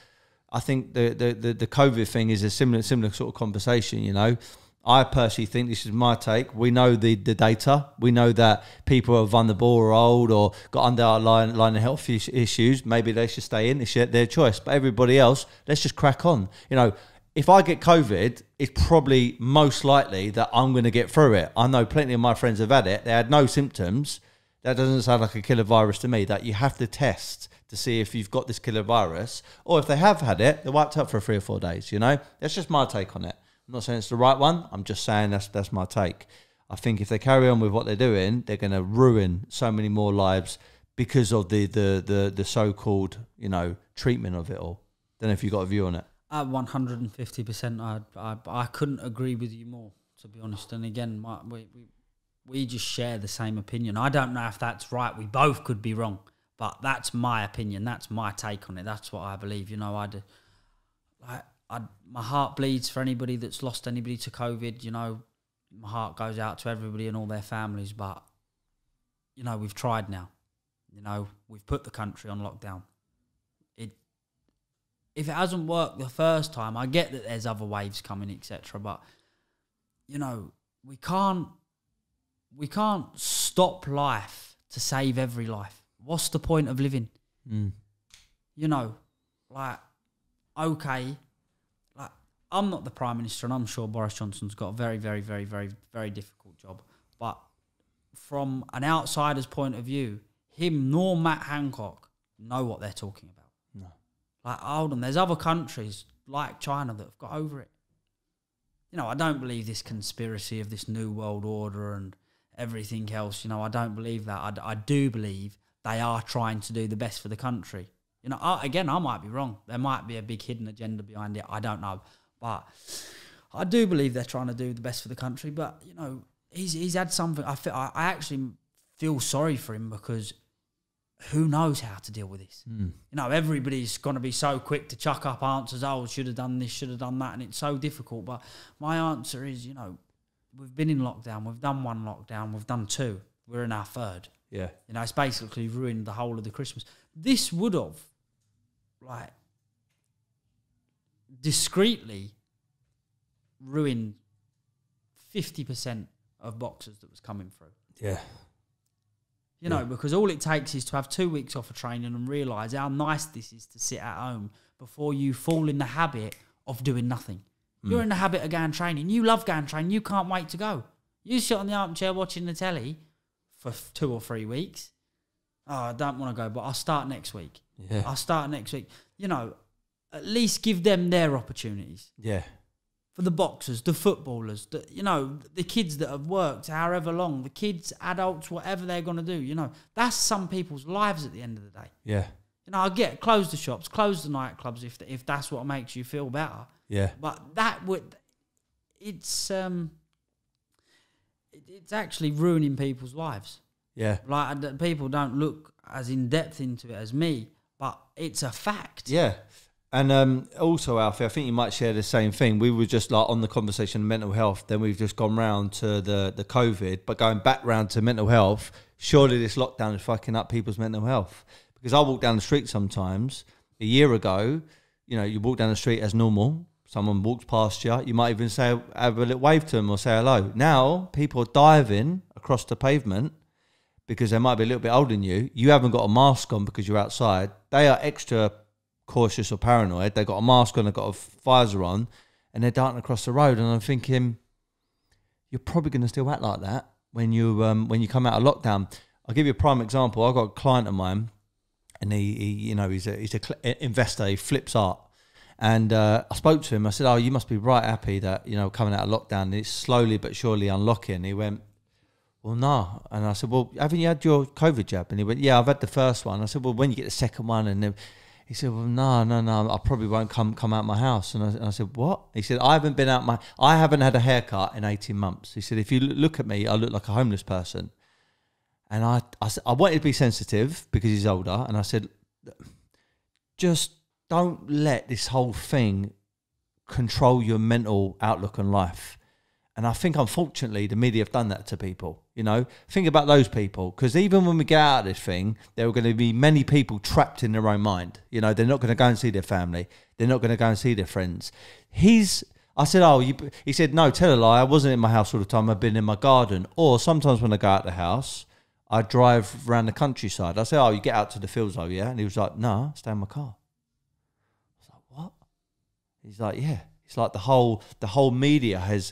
I think the COVID thing is a similar sort of conversation, you know. I personally think, this is my take, we know the data. We know that people are vulnerable or old or got underlying health issues. Maybe they should stay in. It's their choice. But everybody else, let's just crack on, you know. If I get COVID, it's probably most likely that I'm going to get through it. I know plenty of my friends have had it. They had no symptoms. That doesn't sound like a killer virus to me, that you have to test to see if you've got this killer virus. Or if they have had it, they're wiped out for 3 or 4 days, you know? That's just my take on it. I'm not saying it's the right one. I'm just saying that's my take. I think if they carry on with what they're doing, they're going to ruin so many more lives because of the so-called, you know, treatment of it all. Don't know if you've got a view on it. 150%, I couldn't agree with you more, to be honest. And again, my, we we just share the same opinion. I don't know if that's right. We both could be wrong, but that's my opinion. That's my take on it. That's what I believe. You know, my heart bleeds for anybody that's lost anybody to COVID. You know, my heart goes out to everybody and all their families. But, you know, we've tried now. You know, we've put the country on lockdown. If it hasn't worked the first time, I get that there's other waves coming, etc. But, you know, we can't stop life to save every life. What's the point of living? Mm. You know, like, okay, like, I'm not the Prime Minister, and I'm sure Boris Johnson's got a very, very, very, very, very difficult job. But from an outsider's point of view, him nor Matt Hancock know what they're talking about. No. Like, hold on, there's other countries like China that have got over it. You know, I don't believe this conspiracy of this new world order and everything else. You know, I don't believe that. I do believe they are trying to do the best for the country. You know, again, I might be wrong. There might be a big hidden agenda behind it. I don't know. But I do believe they're trying to do the best for the country. But, you know, he's had something. I actually feel sorry for him because who knows how to deal with this? Mm. You know, everybody's going to be so quick to chuck up answers. Oh, should have done this, should have done that. And it's so difficult. But my answer is, you know, we've been in lockdown. We've done one lockdown. We've done two. We're in our third. Yeah. You know, it's basically ruined the whole of the Christmas. This would have, like, discreetly ruined 50% of boxers that was coming through. Yeah. You know, because all it takes is to have 2 weeks off of training and realise how nice this is to sit at home before you fall in the habit of doing nothing. Mm. You're in the habit of going training. You love going training. You can't wait to go. You sit on the armchair watching the telly for 2 or 3 weeks. Oh, I don't want to go, but I'll start next week. Yeah. I'll start next week. You know, at least give them their opportunities. Yeah. For the boxers, the footballers, you know, the kids that have worked however long, the kids, adults, whatever they're going to do, you know, that's some people's lives at the end of the day. Yeah. You know, I get close the shops, close the nightclubs if that's what makes you feel better. Yeah. But that would, it's actually ruining people's lives. Yeah. Like, people don't look as in depth into it as me, but it's a fact. Yeah. And also, Alfie, I think you might share the same thing. We were just like on the conversation of mental health, then we've just gone round to the COVID, but going back round to mental health, surely this lockdown is fucking up people's mental health. Because I walk down the street sometimes, a year ago, you know, you walk down the street as normal, someone walks past you, you might even say, have a little wave to them or say hello. Now, people are diving across the pavement because they might be a little bit older than you. You haven't got a mask on because you're outside. They are extra cautious or paranoid. They've got a mask on, they've got a visor on, and they're darting across the road. And I'm thinking, you're probably going to still act like that when you come out of lockdown. I'll give you a prime example. I've got a client of mine, and he you know, he's an investor. He flips art, and I spoke to him. I said, "Oh, you must be right happy that, you know, coming out of lockdown, it's slowly but surely unlocking." He went, "Well, no." And I said, "Well, haven't you had your COVID jab?" And he went, "Yeah, I've had the first one." I said, "Well, when you get the second one?" And then he said, "Well, no, I probably won't come out my house." And I said, "What?" He said, "I haven't had a haircut in 18 months." He said, "If you look at me, I look like a homeless person." And I wanted to be sensitive because he's older. And I said, just don't let this whole thing control your mental outlook on life. And I think, unfortunately, the media have done that to people. You know, think about those people. Because even when we get out of this thing, there are going to be many people trapped in their own mind. You know, they're not going to go and see their family. They're not going to go and see their friends. I said, "Oh, you," he said, "No, tell a lie. I wasn't in my house all the time. I've been in my garden. Or sometimes when I go out the house, I drive around the countryside." I said, "Oh, you get out to the fields, oh, yeah?" And he was like, "No, I stay in my car." I was like, "What?" He's like, "Yeah." It's like the whole media has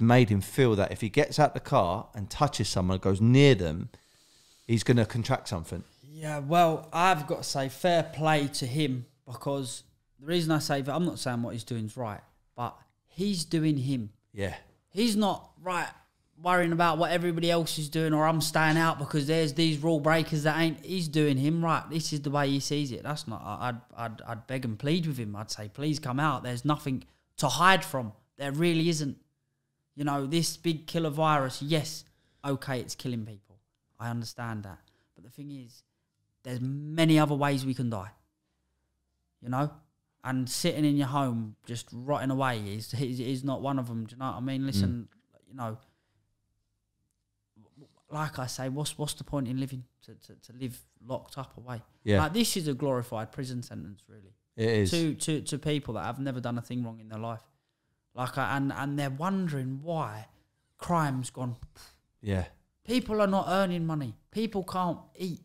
made him feel that if he gets out the car and touches someone, goes near them, he's going to contract something. Yeah, well, I've got to say fair play to him, because the reason I say that, I'm not saying what he's doing is right, but he's doing him. Yeah. He's not, right, worrying about what everybody else is doing, or I'm staying out because there's these rule breakers that ain't. He's doing him, right. This is the way he sees it. That's not, I'd beg and plead with him. I'd say, please come out. There's nothing to hide from. There really isn't. You know, this big killer virus, yes, okay, it's killing people. I understand that. But the thing is, there's many other ways we can die. You know? And sitting in your home just rotting away is not one of them. Do you know what I mean? Listen, you know, like I say, what's the point in living to live locked up away? Yeah, like, this is a glorified prison sentence, really. It is to people that have never done a thing wrong in their life. Like, and they're wondering why crime's gone. Yeah, people are not earning money. People can't eat.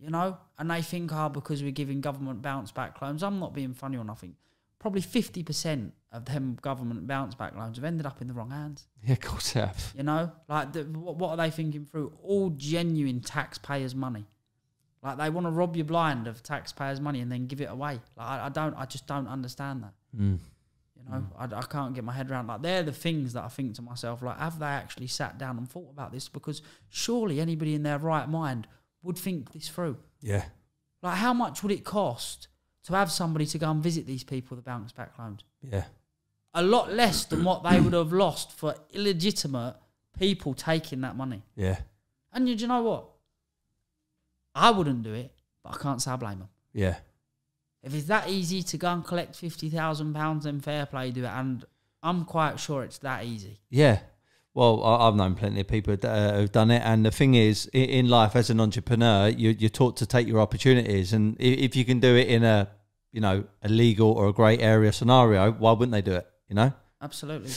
You know, and they think, oh, because we're giving government bounce-back loans. I'm not being funny or nothing. Probably 50% of them government bounce-back loans have ended up in the wrong hands. Yeah, of course they have. You know, like, what are they thinking through? All genuine taxpayers' money. Like, they want to rob you blind of taxpayers' money and then give it away. Like, I just don't understand that. Mm. You know, I can't get my head around. Like, they're the things that I think to myself, like, have they actually sat down and thought about this? Because surely anybody in their right mind would think this through. Yeah. Like, how much would it cost to have somebody to go and visit these people with the bounce back loans? Yeah. A lot less than what they would have lost for illegitimate people taking that money. Yeah. And you know what? I wouldn't do it, but I can't say I blame them. Yeah. If it's that easy to go and collect £50,000, then fair play, do it. And I'm quite sure it's that easy. Yeah. Well, I've known plenty of people who've done it. And the thing is, in life as an entrepreneur, you're taught to take your opportunities. And if you can do it in a, you know, a legal or a grey area scenario, why wouldn't they do it? You know? Absolutely.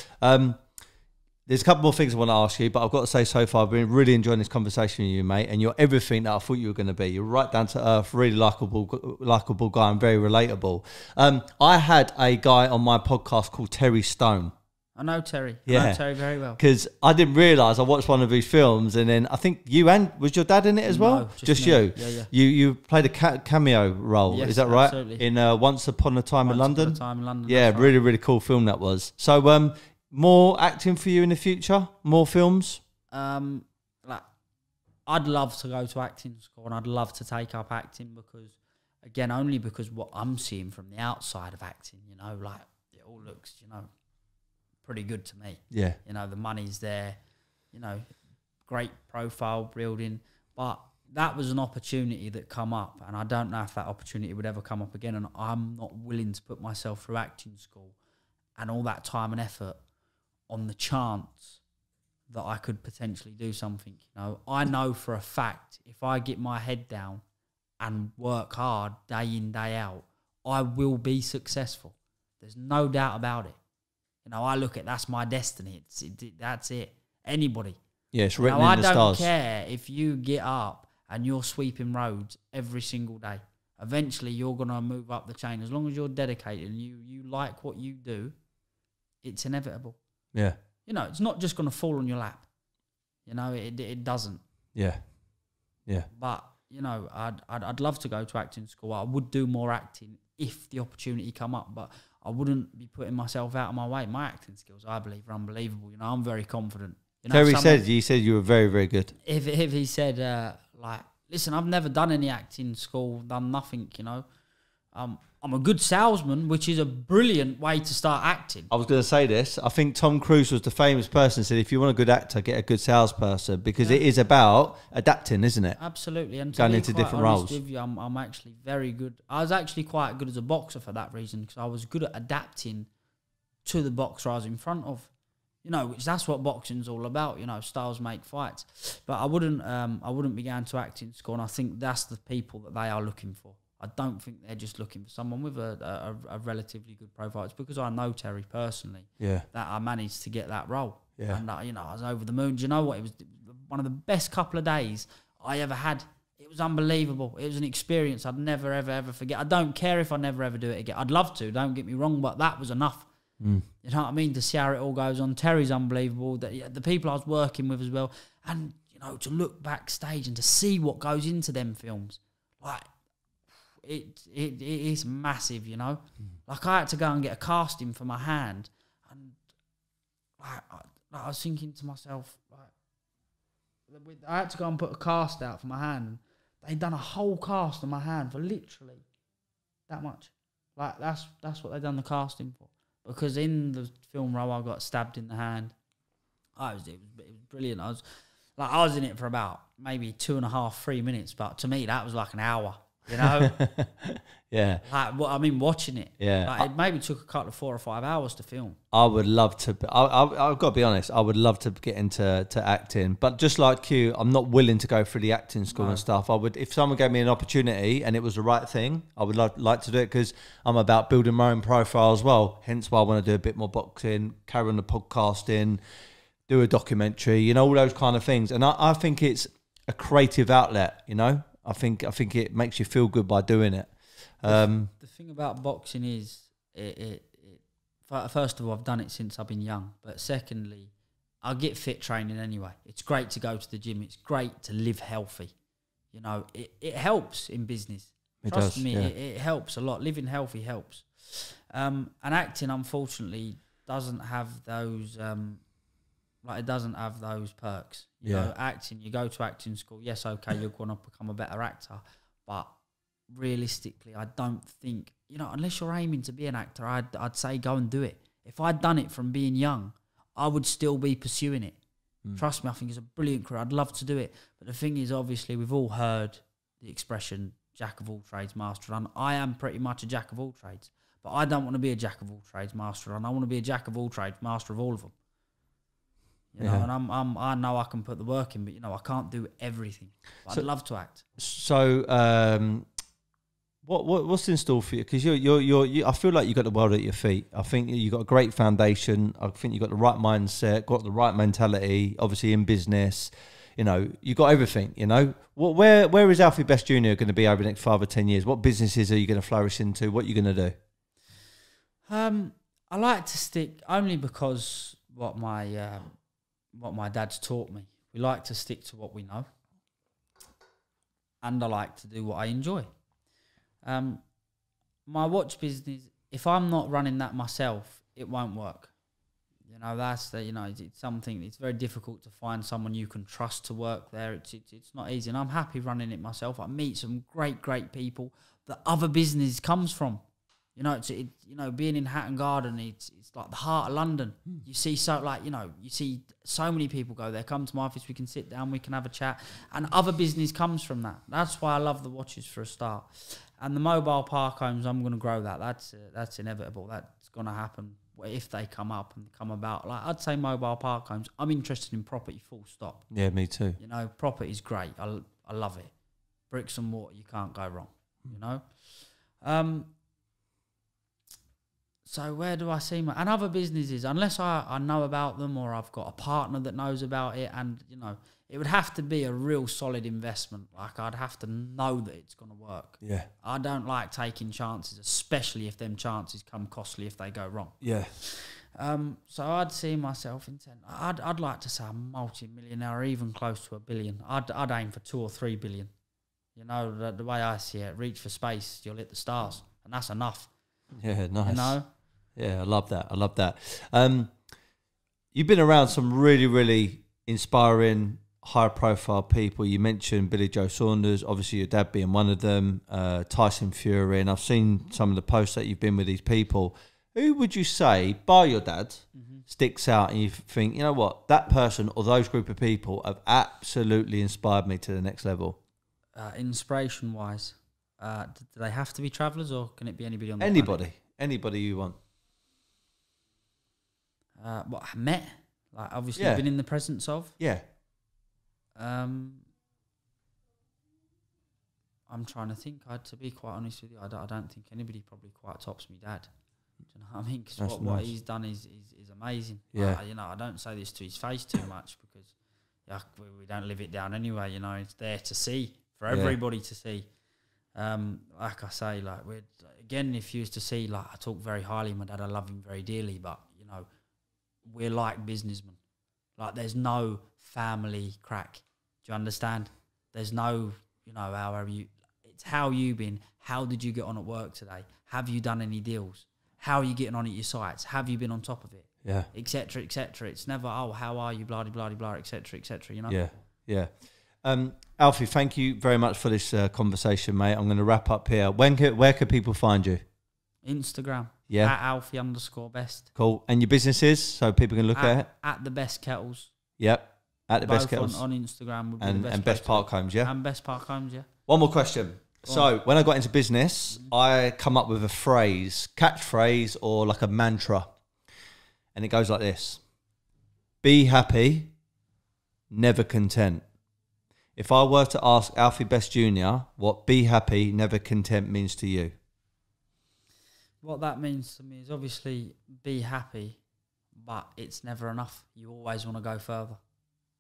There's a couple more things I want to ask you, but I've got to say, so far, I've been really enjoying this conversation with you, mate. And you're everything that I thought you were going to be. You're right down to earth, really likeable guy and very relatable. I had a guy on my podcast called Terry Stone. I know Terry. Yeah. I know Terry very well. Because I didn't realise I watched one of his films, and then I think you and... Was your dad in it as well? No, just you. Yeah, yeah. You played a cameo role, yes, is that right? Absolutely. In Once Upon a Time in London? Once Upon a Time in London. Yeah, really, really cool film that was. So, more acting for you in the future? More films? Like, I'd love to go to acting school, and I'd love to take up acting because, again, only because what I'm seeing from the outside of acting, you know, like, it all looks, you know, pretty good to me. Yeah. You know, the money's there, you know, great profile building. But that was an opportunity that come up, and I don't know if that opportunity would ever come up again, and I'm not willing to put myself through acting school and all that time and effort on the chance that I could potentially do something. You know, I know for a fact if I get my head down and work hard day in, day out, I will be successful. There's no doubt about it. You know, I look at that's my destiny. That's it. Anybody. Yeah, it's written in the stars. I don't care if you get up and you're sweeping roads every single day. Eventually, you're going to move up the chain. As long as you're dedicated and you like what you do, it's inevitable. Yeah. You know, it's not just going to fall on your lap. You know, it doesn't. Yeah. Yeah. But, you know, I'd love to go to acting school. I would do more acting if the opportunity come up, but I wouldn't be putting myself out of my way. My acting skills, I believe, are unbelievable. You know, I'm very confident. You know, Terry said, he said you were very, very good. If he said, like, listen, I've never done any acting school, done nothing, you know. I'm a good salesman, which is a brilliant way to start acting. I was going to say this. I think Tom Cruise was the famous person who said, if you want a good actor, get a good salesperson, because it is about adapting, isn't it? Absolutely. And going into different roles. With you, I'm actually very good. I was actually quite good as a boxer for that reason, because I was good at adapting to the boxer I was in front of. You know, which that's what boxing's all about. You know, styles make fights. But I wouldn't be going to acting school, and I think that's the people that they are looking for. I don't think they're just looking for someone with a relatively good profile. It's because I know Terry personally, yeah, that I managed to get that role. Yeah. And, you know, I was over the moon. Do you know what? It was one of the best couple of days I ever had. It was unbelievable. It was an experience I'd never, ever, ever forget. I don't care if I never, ever do it again. I'd love to, don't get me wrong, but that was enough. Mm. You know what I mean? To see how it all goes on. Terry's unbelievable. The people I was working with as well. And, you know, to look backstage and to see what goes into them films. Like, it is massive, you know. Like, I had to go and get a casting for my hand, and I was thinking to myself, like, I had to go and put a cast out for my hand. They'd done a whole cast on my hand for literally that much. Like, that's what they'd done the casting for, because in the film role I got stabbed in the hand. It was brilliant. I was Like, I was in it for about maybe 2.5–3 minutes, but to me that was like an hour, you know? Yeah. Like, I mean, watching it. Yeah. Like, it maybe took a couple of 4 or 5 hours to film. I would love to. I've got to be honest. I would love to get into acting, but just like you, I'm not willing to go through the acting school and stuff. I would, if someone gave me an opportunity and it was the right thing, I would like to do it, because I'm about building my own profile as well. Hence why I want to do a bit more boxing, carry on the podcasting, do a documentary, you know, all those kind of things. And I think it's a creative outlet, you know. I think it makes you feel good by doing it. The thing about boxing is, first of all, I've done it since I've been young. But secondly, I get fit training anyway. It's great to go to the gym. It's great to live healthy. You know, it helps in business. Trust me, it helps a lot. Living healthy helps. And acting, unfortunately, doesn't have those... Like, it doesn't have those perks. You know, acting, you go to acting school, yes, okay, you're going to become a better actor. But realistically, I don't think, you know, unless you're aiming to be an actor, I'd say go and do it. If I'd done it from being young, I would still be pursuing it. Mm. Trust me, I think it's a brilliant career. I'd love to do it. But the thing is, obviously, we've all heard the expression, jack of all trades, master of none. I am pretty much a jack of all trades. But I don't want to be a jack of all trades, master of none. I want to be a jack of all trades, master of all of them. You know, and I know I can put the work in, but, you know, I can't do everything. I'd love to act. So, what's in store for you? Because you I feel like you've got the world at your feet. I think you've got a great foundation. I think you've got the right mindset, got the right mentality. Obviously, in business, you know, you've got everything. You know, where is Alfie Best Jr. going to be over the next 5 or 10 years? What businesses are you going to flourish into? What are you going to do? I like to stick only because what my dad's taught me. We like to stick to what we know, and I like to do what I enjoy. My watch business, if I'm not running that myself, it won't work. You know, it's something. It's very difficult to find someone you can trust to work there. It's not easy, and I'm happy running it myself. I meet some great people that other business comes from. You know, you know, being in Hatton Garden, it's like the heart of London. Mm. You see you see so many people go there. Come to my office, we can sit down, we can have a chat, and other business comes from that. That's why I love the watches for a start, and the mobile park homes. I'm going to grow that. That's inevitable. That's going to happen if they come up and come about. Like, I'd say mobile park homes. I'm interested in property, full stop. Yeah, me too. You know, property's great. I love it. Bricks and water, you can't go wrong. Mm. You know. So where do I see and other businesses, unless I know about them, or I've got a partner that knows about it, and, you know, it would have to be a real solid investment. Like, I'd have to know that it's going to work. Yeah. I don't like taking chances, especially if them chances come costly if they go wrong. Yeah. So I'd see myself in 10. I'd like to say a multi-millionaire, even close to a billion. I'd aim for 2 or 3 billion. You know, the way I see it, reach for space, you'll hit the stars, and that's enough. Yeah, nice. You know? Yeah, I love that. I love that. You've been around some really inspiring, high-profile people. You mentioned Billy Joe Saunders, obviously your dad being one of them, Tyson Fury, and I've seen some of the posts that you've been with these people. Who would you say, bar your dad, sticks out and you think, you know what, that person or those group of people have absolutely inspired me to the next level? Inspiration-wise, do they have to be travellers, or can it be anybody on the planet? Anybody you want. What I met, like, obviously, I've been in the presence of. Yeah. I'm trying to think. To be quite honest with you, I don't think anybody probably quite tops me dad. Do you know what I mean? Because what he's done is amazing. Yeah. You know, I don't say this to his face too much, because we don't live it down anyway. You know, it's there to see for everybody to see. Like I say, like, again, if you used to see, like, I talk very highly of my dad, I love him very dearly, but, you know, we're like businessmen. Like, there's no family crack. Do you understand? There's no, you know, it's how you been, how did you get on at work today? Have you done any deals? How are you getting on at your sites? Have you been on top of it? Yeah. Et cetera, et cetera. It's never, oh, how are you, blah, blah, blah, blah, et cetera, you know? Yeah, yeah. Alfie, thank you very much for this conversation, mate. I'm going to wrap up here. Where can people find you? Instagram. Yeah. @Alfie_best. Cool. And your businesses, so people can look at it? @TheBestKettles. Yep. At the Best Kettles. On Instagram. Would be and, Best Park Homes, yeah? And Best Park Homes, yeah. One more question. So, when I got into business, I come up with a phrase, catchphrase, or like a mantra. And it goes like this. Be happy, never content. If I were to ask Alfie Best Jr. what be happy, never content means to you. What that means to me is obviously be happy, but it's never enough. You always want to go further.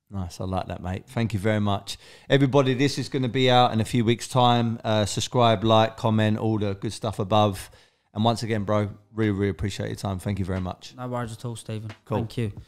Nice, I like that, mate. Thank you very much. Everybody, this is going to be out in a few weeks' time. Subscribe, like, comment, all the good stuff above. And once again, bro, really, really appreciate your time. Thank you very much. No worries at all, Stephen. Cool. Thank you.